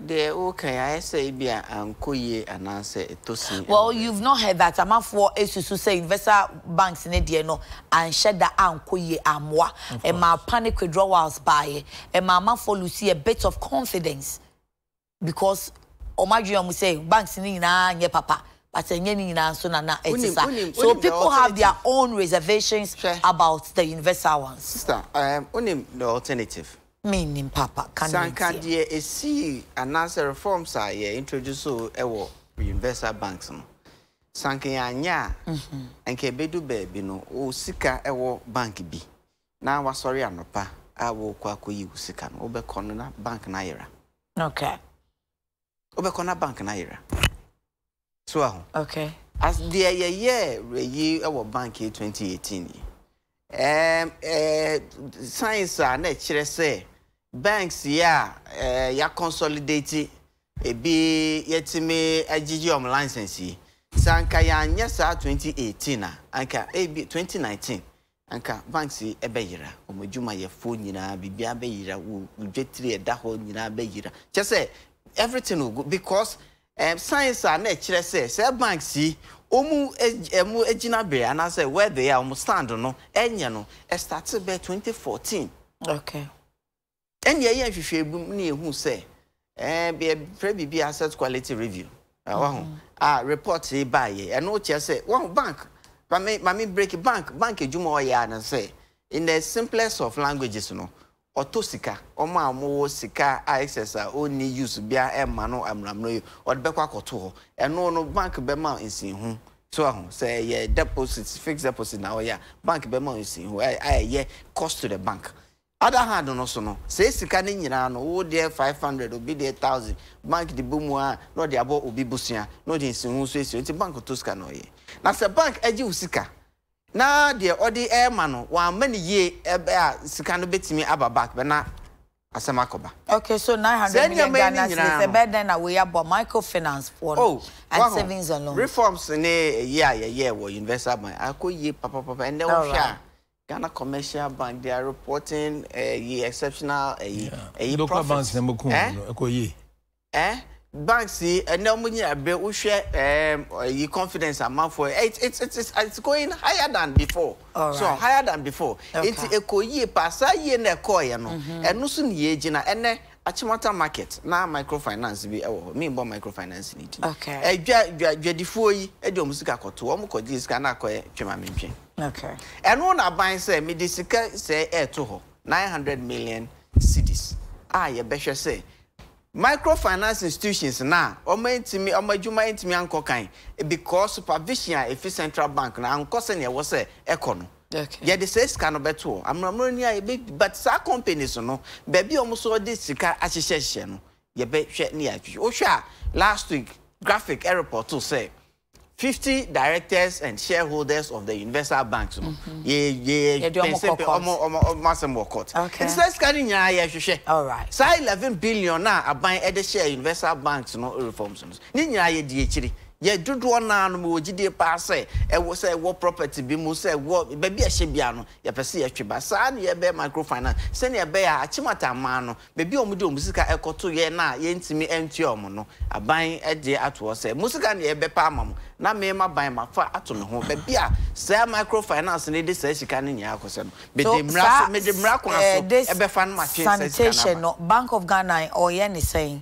The okay, I say be and koye and answer tosi. Well, you've not heard that. I'm for a to say investor banks in India no and shed that and koye amwa. And my panic withdrawals by and my man for Lucy a bit of confidence because Omagium will say banks in na nye papa, but any na so na etisa. So people have their own reservations about the investor ones. Sister, um, onim the alternative. Meaning, Papa, can't you see an answer reforms are introduced to our investor banks? Sanke anya and Kebedu baby no, O Sika, our bank B. Now, was sorry, I'm not pa. I will quack you, Sika, Obercona Bank Naira. Okay. Obercona Bank Naira. So, okay. As dear year, ye our bank year twenty eighteen. Um, uh, science are nature say banks, yeah, uh, ya consolidated a be yet me a G G M license. Sankayan, yes, twenty eighteen, anka A B twenty nineteen, anka banksy a beira, or Majuma your phone, you know, be a beira, who get three a dahol, you know, beira. Just say everything will go because um, science are nature say, say banksy. Omu emu ejinabe and I say where they are almost stand no enya no started by twenty fourteen. Okay. Enya ye if you ni who say eh be probably be asset quality review. Ah report e buy ye and what you say one bank mami mami break bank bank ejuma o ya na say in the simplest of languages no otosika oma mo sika accessa only use bia e ma no amramno yo odbekwa akoto ho eno no bank be ma nsin hu so ahu say ye deposits fixed deposit na oya bank be ma nsin hu ay ye cost to the bank other hand no so no say sika ne nyina no wo there five hundred obi there one thousand bank di bomu a no di abo obi busua no di nsin hu so esi ti bank otosika no ye na say bank eji usika. Now, dear, or the airman, one many ye a scan a bit me about back, but now Asemakoba. Okay, so nine hundred million Ghana cedis. The better than we have, but microfinance for oh, and savings alone. Reforms in a year, a year, we invest up my. I could ye papa papa and then we share. Ghana Commercial Bank, they are reporting a uh, exceptional a uh, yeah. uh, local profits. Banks number cool. Eh? No, eh? Banks and no money a bill we share um confidence amount for it. It's it's it's it's going higher than before. Right. So higher than before. It's a co ye passa ye ne coy no and no soon ye jina and Achimota market na microfinance bi ewo me bo microfinance need okay edwa dwadifo yi edwa musika koto wo mko di sika na koye twema mentwe okay eno na ban say me di sika say e to ho nine hundred million cedis ah ye behwe say microfinance institutions na omo intimi omo adwuma intimi anko kan because supervision efi central bank na anko se ne wo say ekono. Okay. Yeah, the sales cannot be true. I'm not running a big, but some companies, no, baby almost all this car association. You bet, share near you. Last week, Graphic Airport to say fifty directors and shareholders of the universal banks. Yeah, yeah, okay. It's less carrying your share. All right. So eleven billion now are buying other share universal banks, no reforms. Ninya, D H D. Yeah, do one now. We did pass it. It was a war property. Be must say what baby a shibiano. You perceive a shiba. San you be microfinance. Send you be a chimata mano. Baby omudu musika ekoto ye na ye intimi empty omono. A buying a day at was a musika ni ebe pa mamu. Na me ma buying ma fa atun home. Baby a say microfinance ni this is shikani ni akoseno. Be the miracle. Be the miracle. Ebe fan ma sanitation. Bank of Ghana or ye ni saying.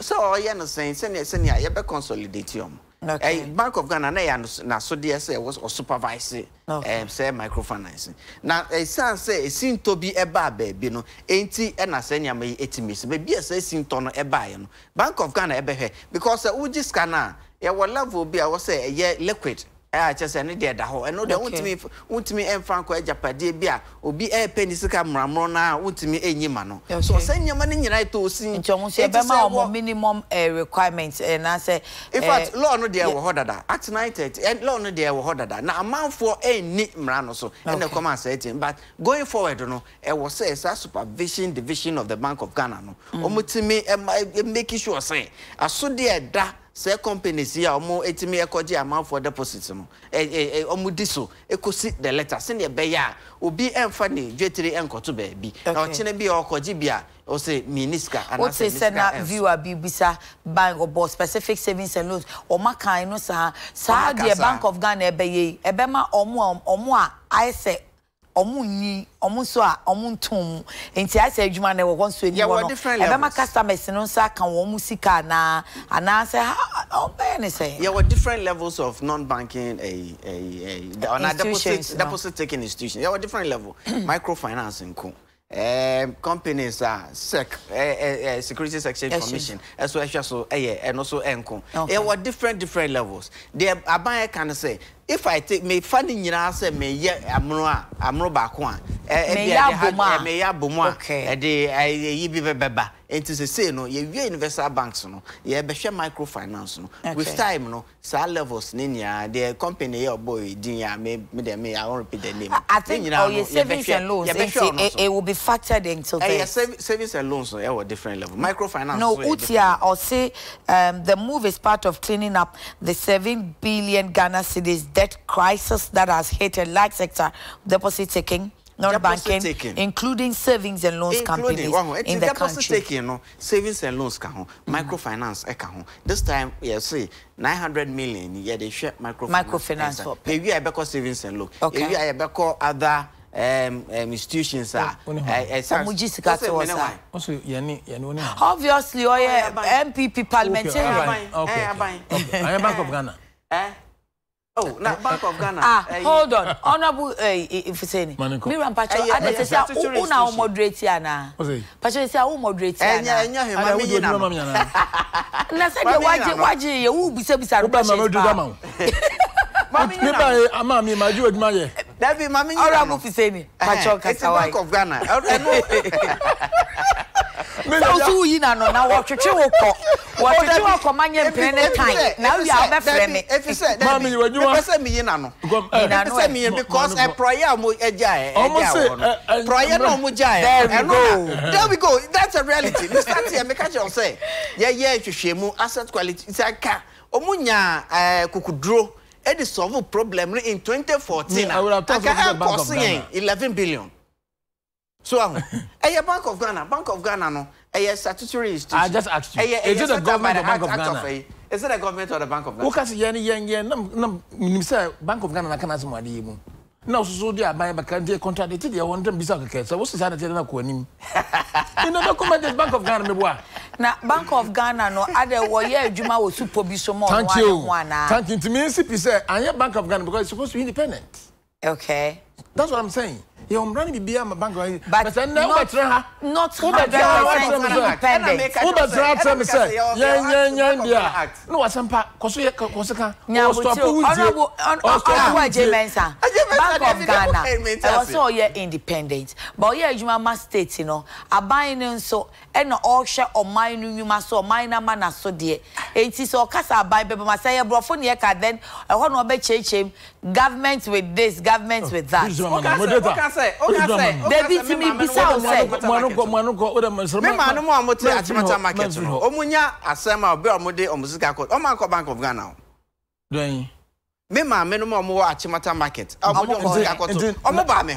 So all ye no saying. Send you send you ebe consolidate yom. Okay. Uh, Bank of Ghana na so dear say was or supervise okay. um, say microfinancing. Now a uh, son say seem to be a bar baby no eighty and a senior may eighty miss maybe a say seem to no a buy no Bank of Ghana ebe because uh just canna yeah what love will be I was say a yeah liquid. I just any dead ho. I know they want me, want me, and Franco Japade Bia, or be a penny to come Ramona, want me any man. So send your money right to see John Sebama minimum requirements. And I say, in fact, law no dear Hodada, at night, and law no dear Hodada. Now, amount for a neat man or so, and the command setting. But going forward, no, I will say it's a supervision division of the Bank of Ghana. No, Omutimi and making sure say, I saw dear da. Say companies here, more eighty million amount for deposits. No, eh, eh, omudiso. Eko sit the letter. Send your beya. Obi enfani. Jetri enko tu bebi. Now chine bi okoji biya. O say miniska. What say send a viewer bi bisa bank or board specific savings and loans. Oma kaino sa sa the Bank of Ghana ebeye ebema omu omu a I say. Omunyi, omunswa, omuntum. Enti I say juma ne won so eni wono. Ebe ma customers no say kan won musika na ana say o be ne say. There were different levels of non-banking a a a deposit deposit taking institution. There were different level. Microfinance nko. Um, companies are uh, SEC, uh, uh, Securities Exchange Commission, as well as so, uh, yeah, and also ENCOM. Okay. There were different, different levels. They are buying, can say, if I take me funding, you know, say, me, yeah, I'm not, I'm not back one. May I be more? Okay. They, I be better. And to say, no, you universal banks, no, you have microfinance, no, with time, no, sal levels, Nina, the company, your boy, Dinia, may I repeat the name. I think, you know, your savings and loans, it will be factored into the savings and loans at a different level. Microfinance, no, Utia, or say, um, the move is part of cleaning up the seven billion Ghana cedis debt crisis that has hit a large sector deposit taking. Not banking, taking. Including savings and loans including, companies wow, in the country. Taking, no, savings and loans, mm. microfinance, account. This time, yeah, see, nine hundred million, yeah, they share microfinance. Microfinance for maybe I better savings and loans. Okay. Maybe I better other um, um, institutions. Are, uh, uh, some also, yani, yani, obviously, oh, yeah, M P P parliamentarian. Okay, I am Bank of Ghana. Eh? Oh, now Bank of Ghana. Ah, uh, hold on. Honorable Fuseini. Miriam Pacho, I just say, who now moderate here now? Pacho say, who moderate here now? Anya, Anya, mami na. Na say the waji, waji, you who bise bise aruba shespa. Mami na. Meba, amami, maju edma ye. That be mami na. Honorable Fuseini. Pacho Kasawai. Bank of Ghana. There we go. That's a reality. Mister T, make sure you say, yeah, yeah, you should move asset quality. It's a car. Omunya kukudro. It is solve a problem in twenty fourteen. I would have talked about Bank of Ghana. eleven billion. So, a Bank of Ghana, Bank of Ghana, no, a statutory institution. I just asked you. Is it the government or Bank of Ghana? Is it the government or the Bank of Ghana? Because yani yani yani, Bank of Ghana na kana zima diimu. Na usuzo dia ba ba kandi contradicted ya wonder bisa keke. So what's the other na kuanim? You never come at Bank of Ghana meboa. Na Bank of Ghana no other warrior Juma was super biso more. Thank you. Thank you. To me, C P said, and your Bank of Ghana because it's supposed to be independent. Okay. That's what I'm saying. You are running be a bank, but I know not not independent. Who does that say? Yeah, yeah, yeah, yeah. No, what's some part? Kosuya, Kosaka. No, Honorable Adjei Mensah. Bank of Ghana. Also, yeah, independent. But yeah, you must state, you know, a buying so and all share or mine you must so minor man so dear. It is all Casa by Bebemasaya Brophoniaca. Then I want to change him. Government with this, government with that. Say, David, to me, besides, Manuko, Manuko, Oda Muslim, Manumo, Motel, Atimata Market, Omunia, Asama, Belmode, or Musicaco, Omanco Bank of Ghana. Doing Mima, Menum, more Atimata Market, Omobame,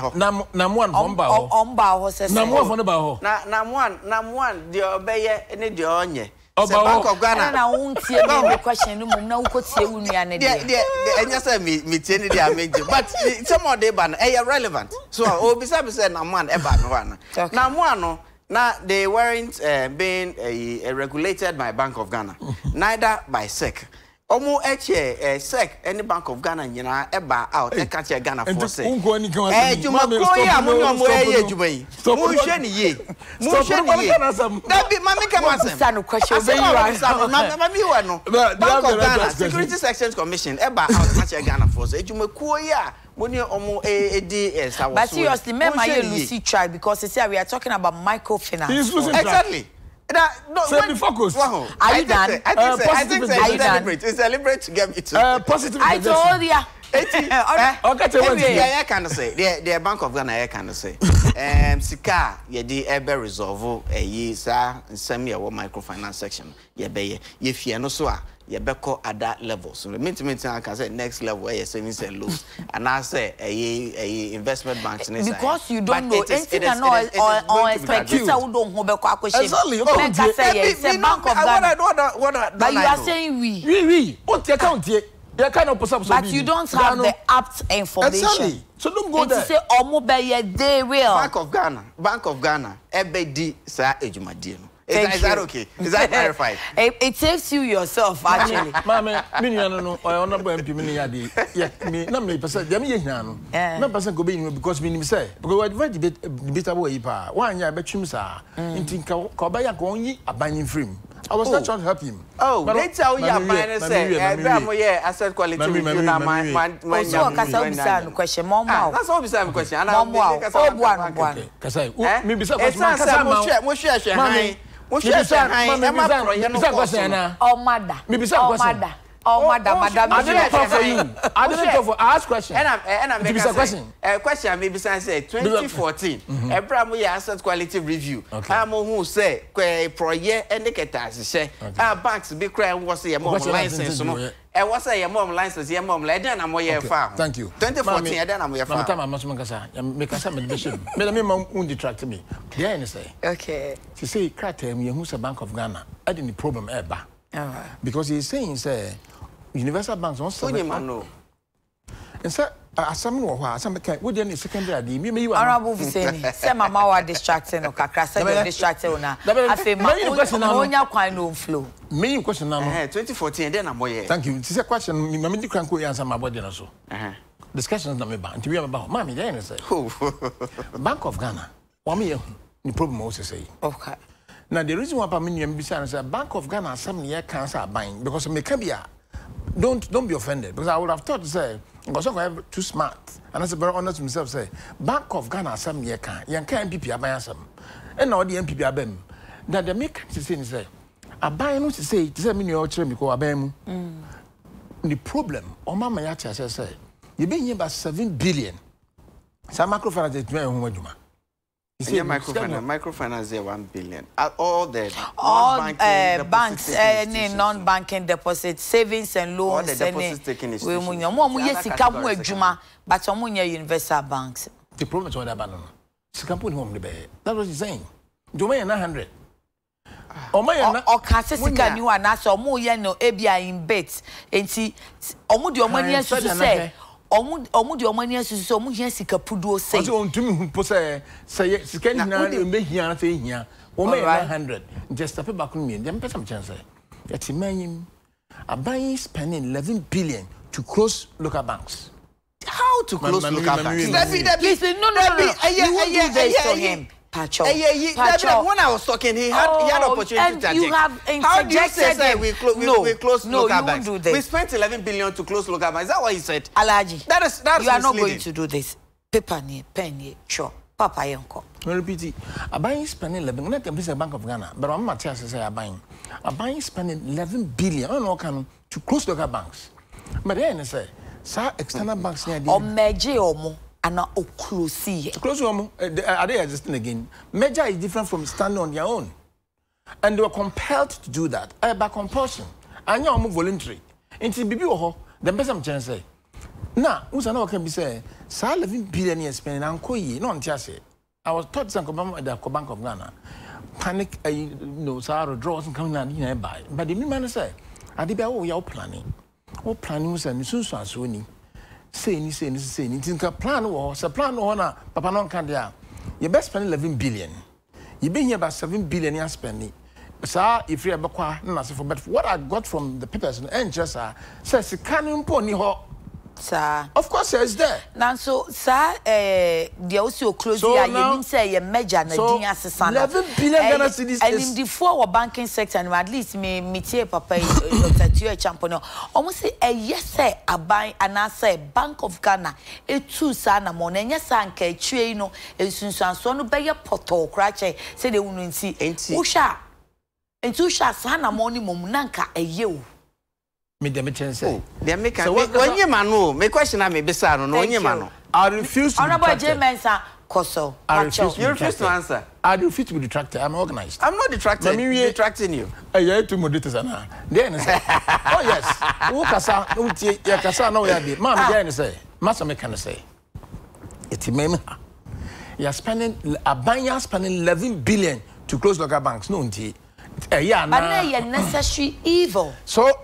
Namuan, Omba, Omba, was a Namuan, Namuan, Namuan, Namuan, the Obeyer, and the Onye. Bank of Ghana, I won't see a question. No, could say only an idea. And yes, I mean, but some of the ban are relevant. So, oh, besides, I'm one about one. Now, one, now they weren't being regulated by Bank of Ghana, neither by S E C. Omo eche S E C any Bank of Ghana nyina eba out e ka che Ghana for say eh juma koya mo no mo eye juma yi mo hwe ne ye mo hwe ne ye na bi ma me ka masem sa no kwashe obe yi ma mi wa no Bank of Ghana Securities Exchange Commission eba out ka che Ghana for say juma koya mo ne omo e d s. But seriously, remember you Lucy try because you see we are talking about microfinance. Exactly. That, no, when, focus. Wow. Are you I done? Think, I think, uh, I think so. I celebrate. It's celebrate to get me to. Uh, positive. I told ya. Okay, I can say. The the Bank of Ghana, I can say. Um, Sika, ye di ebe resolve a ye sa semi a microfinance section. Ye be ye fear no soa. Ye be call at that level. So the minute minute I can say next level ye saving say loose. And I say a ye a investment banks. Because you don't know anything at all or expect you to don't know be kwa question. Exactly. Bank of Ghana. But you are saying we. We we. What account ye? Kind of but you don't have Ghana. The apt information. Exactly. So don't go and there. Say, Omobe, they will. Bank of Ghana, Bank of Ghana, Ebedi, Sir Ejumadian. Is that okay? Is that clarified? It, it saves you yourself, actually. Mamma, Miniano, I honorable M P Miniadi. Yeah, me, no, me, person, Yamiano. No person could be because Minim say, because I'd very bit away, pa. One, I bet you, sir. In Tinka, Kobaya Kongi, a binding frame. I was not trying to help him. Oh, let's tell you, I said, I said, quality. My question, Mom. That's all beside question. And I'm one. Maybe some What's your son? I am a question. Oh, mother. Maybe some mother. Oh, madam, madam. I didn't talk for you. I didn't talk for ask question. And I'm and I'm making a question. A question maybe since twenty fourteen. A primary asset quality review. I'm who say pro year and the catas say our banks be crying was a mom license. I was a mom license, your mom lady, and I'm where found. Thank you. Twenty fourteen, I don't know where found. I must make a make a summit mission. Madam, mom won't detract me. Yeah, and say, okay. She say, Kratem, you who's a Bank of Ghana. I didn't problem ever. Because he's saying, say, universal banks on Sunday. And so, as some more, some can't. Would any secondary idea? You are a movie saying, Sam, my mother distracting or Cacasa distracting. I say, my question on your quino flow. Main question number twenty fourteen, then I'm away. Thank you. This is a question, Mammy Crank, who answer my body also. Discussions number about to be about Mammy, then say, Bank of Ghana. One year, the problem also say. Okay. Now, the reason why Paminium besides a Bank of Ghana, some year cancer buying because Mekabia. Don't don't be offended because I would have thought to say, because I'm too smart. And that's very honest to myself say, Bank of Ghana, some year can, young N P P, I buy some. And now the N P P, I Now the make say say, a buy no say it say me no chere me ko aban mu. The problem, Oma mama yati say say, you been here about seven billion. Some microfinance is doing home aduma. Yeah, microfinance, microfinance is one billion. All the all uh, banks, any non-banking deposits, savings and loans, all the deposits taking is. We munya mo mu yesika mu aduma, but omunya universal banks. The problem is what abandon. Sikapo ni mo mbe. That was saying. Do me nine hundred. Or Cassis can you and ask or more no abia in bets and see or would your money as say or would your money as so much as Capudo say on to me possess say scanning make here thing here or may nine hundred just a paper back me and then pay some chance. That's him a buying spending eleven billion to close local banks. How to close local banks? Listen, no, no, no, you won't do this to him. Pacho. Hey, yeah, he, Pacho. When I was talking, he had, oh, he had opportunity and to you have how do you say that we, clo we, no, we close no, local banks? We spent eleven billion dollars to close local banks. Is that what he said? Alaji, that is, that you is are misleading. Not going to do this. Paper, pen, sure. Papa, yonko. Well, P T, I'm buying spending eleven billion dollars. Not the Bank of Ghana, but I'm not just saying I'm buying. I'm buying spending eleven billion dollars. I don't know can to close local banks. But then I say, sir, external banks near the. Or merge or more. Close your are they existing again? Merger is different from standing on your own, and they were compelled to do that by compulsion. And you are voluntary. And to be the best chance say, now who's another can be say, "Sir, eleven billion years spending on Koyi, no on Tiase." I was taught some at the Bank of Ghana. Panic, you know, sir, draws and coming and you buy. But the new man say, "I did be all your planning, all planning was and soon so soon." Saying, saying, saying, it's a plan or a plan or honor, Papa non Candia. You best spend eleven billion. You've been here about seven billion years spending. Sir, if you're a bakwa, no, for but what I got from the papers and just sir, says, can you pony ho? Sir, of course, it's there. Now, so, sir, eh, they also close here. You didn't say a major Nigerian society. eleven billion Ghana cedis. And in the forward banking sector, and at least me, me, Papa, Doctor Tio Champono, almost a yes, sir, a bank, and I say Bank of Ghana, a two sana money, yes, and Katrino, a Susan, so no bear poto, cratcher, said the woman, see, Usha, and Tusha sana money, Munanka, a you. Me dem chense. They make a onye manu. Me question am be say no onye manu. I refuse to. Honorable Adjei Mensah Koso. I refuse. You refuse to answer. I refuse to be detracted. I'm organized. I'm not detracted. I'm detracting you. Eh, you to moderate sana. Then say, oh yes. Who kasa? Who tie? Ya kasa na we dey. Ma'am, then say. Master me can say. It meme. You are spending a bank spending eleven billion to close local banks. No nti. Eh, ya na. But na you necessary evil. So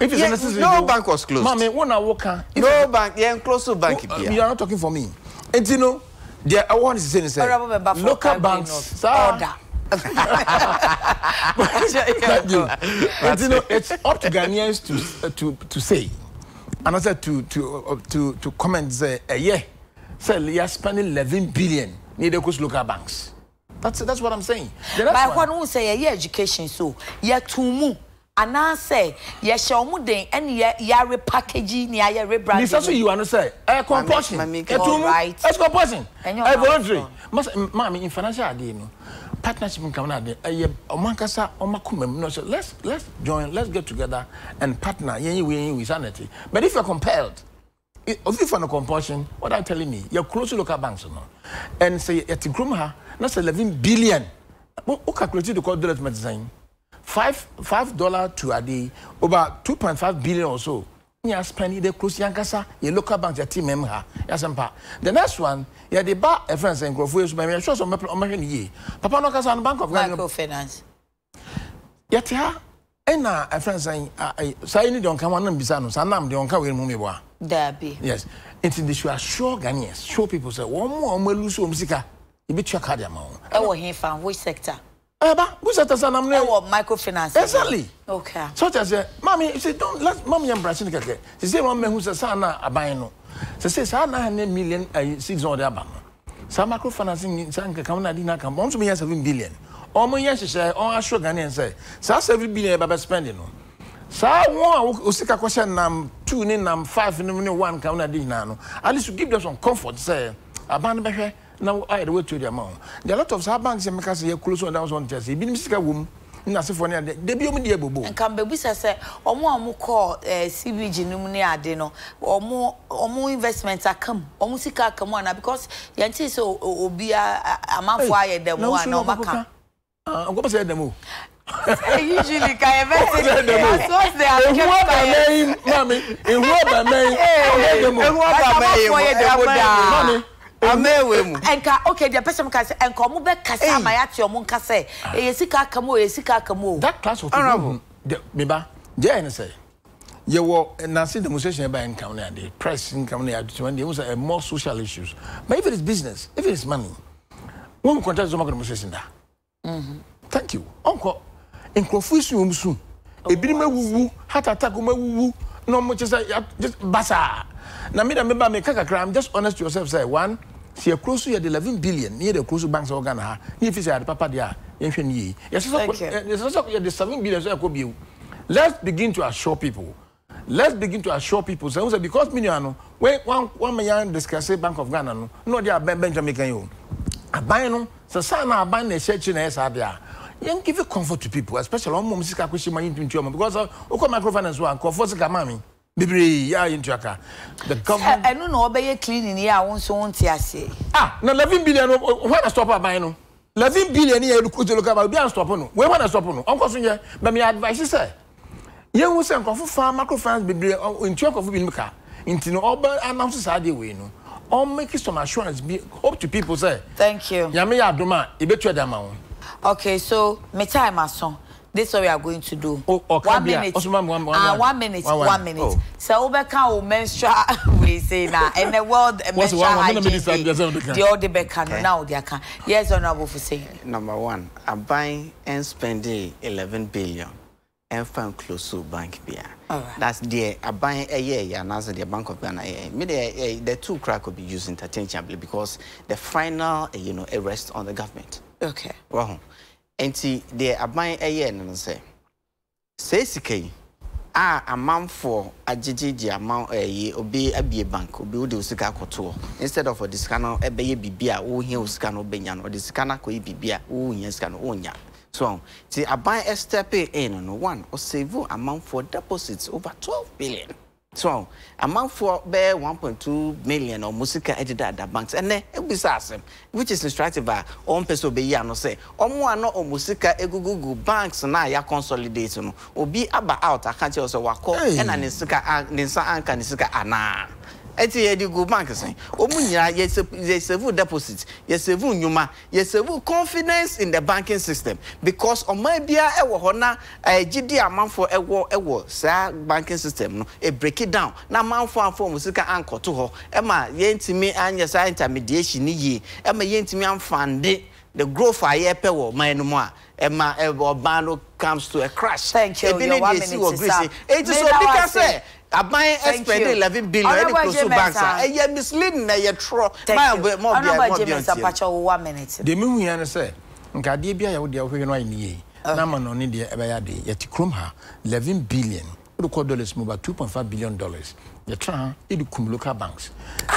if it's yeah, necessary, no you, bank was closed. Mommy, when I walk on, no bank, yeah, close to bank. No, you are not talking for me. And you know, there I want to say, say local banks order. But, you, and you know, it's up to Ghanaians to uh, to to say, and I said to to uh, to to comment say, uh, yeah, say you are spending eleven billion. Need to close local banks. That's that's what I'm saying. But one who say yeah, education so yeah, to move. And I say, yes, your mudden and your repackaging, your rebranding. This also you understand. A compulsion. Right. That's compulsion. A voluntary. Must, mommy, in financial, no partnership in Canada. A Mancasa or Macumem. No, so let's let's join, let's get together and partner. Yeah, we with sanity. But if you're compelled, if you're on a compulsion, what are you telling me? You're close to local banks, no? And say, at the Grumha, that's eleven billion. Who calculated the coordinate medicine? Five five dollar to a day, over two point five billion or so. You spend the close Yankasa, your local bank, your team member, your sampa. The next one, you had the bar a friends and growth ways by me. I'm sure some American ye. Papa no Casa and Bank of Ghana finance. Yet, and a friend saying, I say, don't come on and be Sanos, and I'm the uncle will move me. Derby. Yes. It's in the show, sure Ghanaians, sure people say, one more, and we'll lose your music. You bet your card amount. Oh, he found which sector? Microfinance. Exactly. Okay. So as a mommy, she don't let mommy and Brazil get. She say one man who's a son a bino. She says nine hundred million and six on the abam. Some microfinancing in San Camana did not come on to me as seven billion. Or my yes, she said, or I should Ghanaian say, so seven billion by spending. So I want Usika question number two, number five, number one, Camana Dinano. At least to give them some comfort, say, abandon by her. Now I wait to the amount. There are a lot of banks and makers here close on down on Jersey. Been Mister Womb, Nasafonia, the Biomedia Bobo. And Cambabisa said, or more call C B G Numia Deno, or more or more investments are come, or Musica come on, because Yanti so will be a amount wire the one or Maca. I'm going to say the move. Usually, can invest in what they are. What I mean, mommy, in what I mean, what I mean, okay, the person can say, and come back, Casamaya, your monk, say, a sika camo, a sika camo. That class of honorable, Biba, Jane say. You were Nancy the musician by income and the press income when they are more social issues. But if it is business, if it is money, one contract is a musician. Thank you, Uncle. In Confucium soon. A bimmer woo, hat attack, woo, no much as I just bassa. Now, me remember me kaka crime. Just honest to yourself. Say one. See a close to the eleven billion near the close banks of Ghana. If you say Papa dia, you should ye. Yes, the seven billion so could be. Let's begin to assure people. Let's begin to assure people. So because me no when one one million discuss Bank of Ghana no no dia Benjamin can you. Aban no so say na aban na search na esa dia. You give a comfort to people, especially on mom's question because uh, microfinance one comfort sika mami. Bibri, ya into a car. The government. I don't know, obey cleaning here. I won't so on Tiasi. Ah, no, eleven billion. What a stopper by no. eleven billion here, you could look about the stop on. We want to stop on. Uncle Sonia, but my advice is, sir. You will send for farm microfans, Bibri, in Chuck of Wilmka, into no urban announces I do win. Or make some assurance be hope to people, sir. Thank you. Yamia Duma, I bet you the amount. Okay, so, my time, my son. This is what we are going to do. Oh, okay. One minute. Also, one, one, one, uh, one minute. One, one. one minute. Oh. So, Obeka will menstrual. We say now. And the world menstrual hygiene day. The old Obeka now they can. Yes, Honorable Fuseini. Number one, I'm buying and spending eleven billion. And found close to bank beer. Right. That's the I'm buying a year. And that's the Bank of Ghana. Maybe the two crack could be used interchangeably because the final, you know, arrest on the government. Okay. Wow. And see, they are buying a year and say, Say, ah, amount for a G G D amount a year, obey a B bank, obey the Sikaco tour. Instead of a discanner, a baby beer, oh, he'll scan Obenian, or the scanner could be beer, oh, yes, can own ya. So, see, I buy a step in on one or save amount for deposits over twelve billion. So, amount for bear one point two million or musica edited at the banks, and then it was awesome, which is instructed by on peso beyano say, or more no or musica egugu banks and I are consolidating or be about out. I can't also walk and an insuka and nisika ana. Eti edi go bank say omunya yesevu deposit yesevu nyuma yesevu confidence in the banking system because omabia ewo ho na gidi amanfo ewo ewo sa banking system no e break it down na amanfo anfo musika anko to ho e ma yentimi anya sa intermediation yi e ma yentimi amfande the growth aye pe wo man no a e ma e obano comes to a crash. Thank you. Ebini dey see wo grace it is obika say I buy spending eleven billion close to banks. I am misleading. I am true. My more more one minute. The moon here say, "Nkadi biya yau dia ofe no iniye. Na man oni dia ebaya de. Yeti krom ha eleven billion. Odo ko dollars mo ba two point five billion dollars. Yetra idu kum local banks.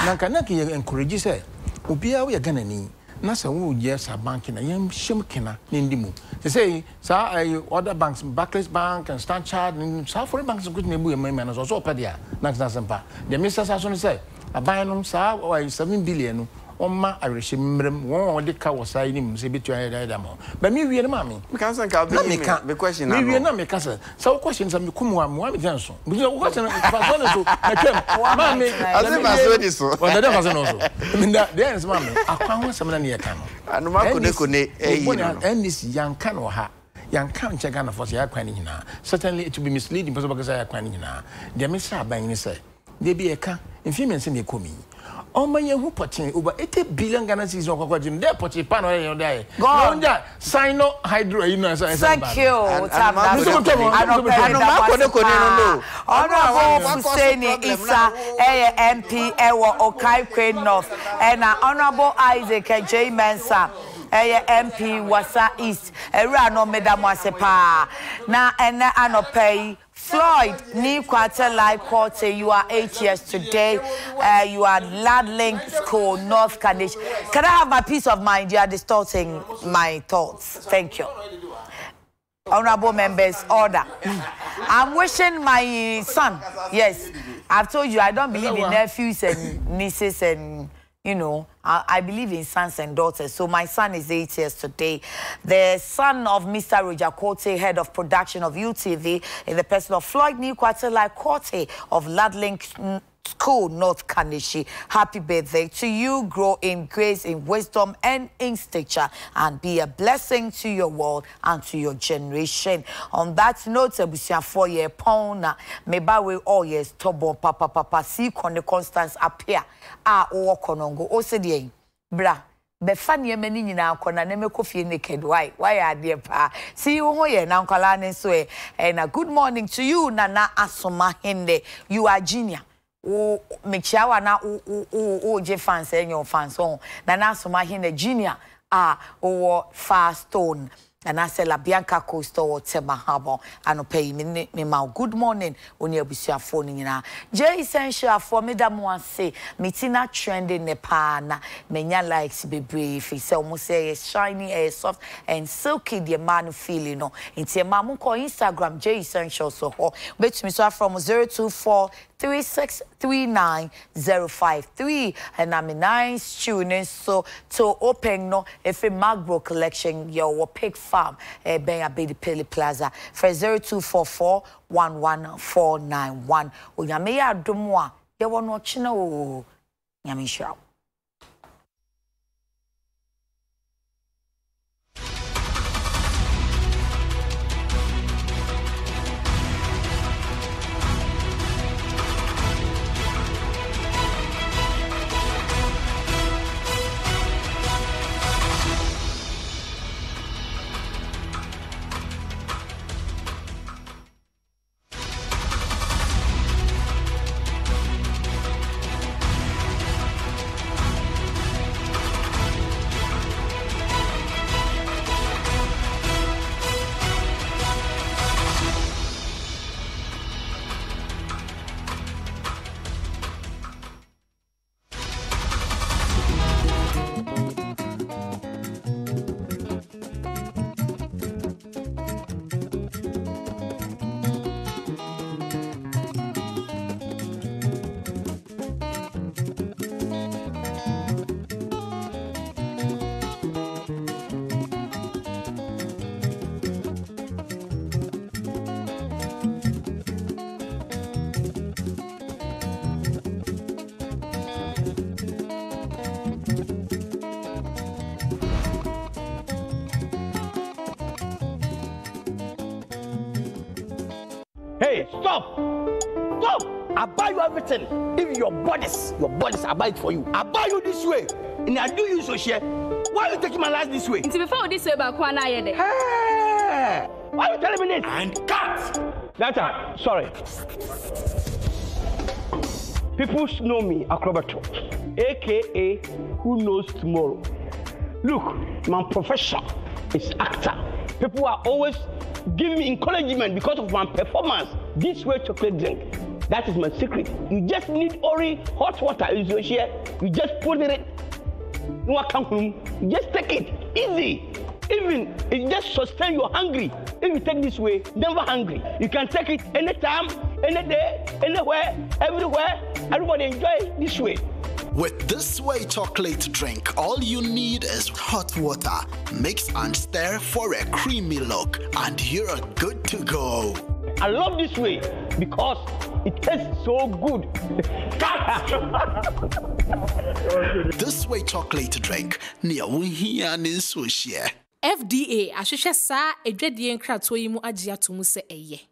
Na kana ki encourage say, obiya we Ghana ni. Na say we je sa bank na yam shem kena ni ndimu. They say, sir, other banks, Barclays Bank and Standard Chartered, South foreign banks, good name, and also Padia, Nax Nasampa. The Mister Sasson said, I buy them, sir, or seven billion, or my Irish, one or the cow was signing, say, between the demo. But me, we are mammy. We can't the question. We are not my cousin. So questions are Mukumu, Mohammed Johnson. We don't question. Mammy, I never this. Well, that doesn't also. There is mammy. I found someone near Camo. And this young canoe, young can't check on for the certainly, it will be misleading because I are quinina. The Miss Bang said, they be a car, and females in the commie. All my young who potting over eighty billion Ghana cities of Quadim, their potty panel, and die. Go on that, Sino Hydro, you know, thank you. I don't know. I don't know. I don't know. I Honorable Isaac Adjei Mensah. M P Wasa East. Era no madam wasepa. Na ena anopei. Floyd Newquarter Live Court, you are eight years today. Uh, you are Ladlink School, North Kanishi. Can I have my peace of mind? You are distorting my thoughts. Thank you. Honorable members, order. I'm wishing my son, yes, I've told you I don't believe in nephews and nieces and, you know, I, I believe in sons and daughters. So my son is eight years today. The son of Mister Roger Corte, head of production of U T V, in the person of Floyd Newquarter Live Corte of Ladlink School, North Kanishi. Happy birthday to you. Grow in grace, in wisdom, and in stature, and be a blessing to your world and to your generation. On that note, Ebusia four year pona meba we all years tobo papa papa see kone Constance appear ah owo konongo osedie bra befa ne mani nyina akona ne mekofie naked why why are there pa see wo ye na nkwala ne so e na good morning to you Nana Asoma Hende. You are genius. Oh, make sure na oh oh oh oh, je fans and your fans on. Nana Asoma Hende Junior ah oh fast stone. And I say La Bianca Costa or Tema Harbor and pay me my good morning when you be phoning in. J essential for me that one say metina trending nepana many likes be brief. It's almost a shiny, a soft and silky the man feeling no. It's a mamun call Instagram J essential so ho bet me so from zero two four three six three nine zero five three and I'm a nine students so to open no if a MacBook collection your pick farm eh ben abedi pele plaza for zero two four four one one four nine one o yame ya domo a ye wono ochina o yame show. Stop! Stop! I buy you everything. Even your bodies, your bodies, I buy it for you. I buy you this way. And I do you so share. Why are you taking my life this way? Until before this way, but I can't hear it. Hey! Why are you telling me this? And cut! Data, sorry. People know me, Akrobato, A K A who knows tomorrow. Look, my profession is actor. People are always giving me encouragement because of my performance. This way chocolate drink. That is my secret. You just need only hot water. You just put it in. Just take it. Easy. Even it just sustain you're hungry. If you take this way, never hungry. You can take it anytime, any day, anywhere, everywhere. Everybody enjoy this way. With This Way chocolate drink, all you need is hot water. Mix and stir for a creamy look, and you're good to go. I love this way because it tastes so good. This Way chocolate drink. F D A, I should say, a dreadful crowd to you, Agia to Musa.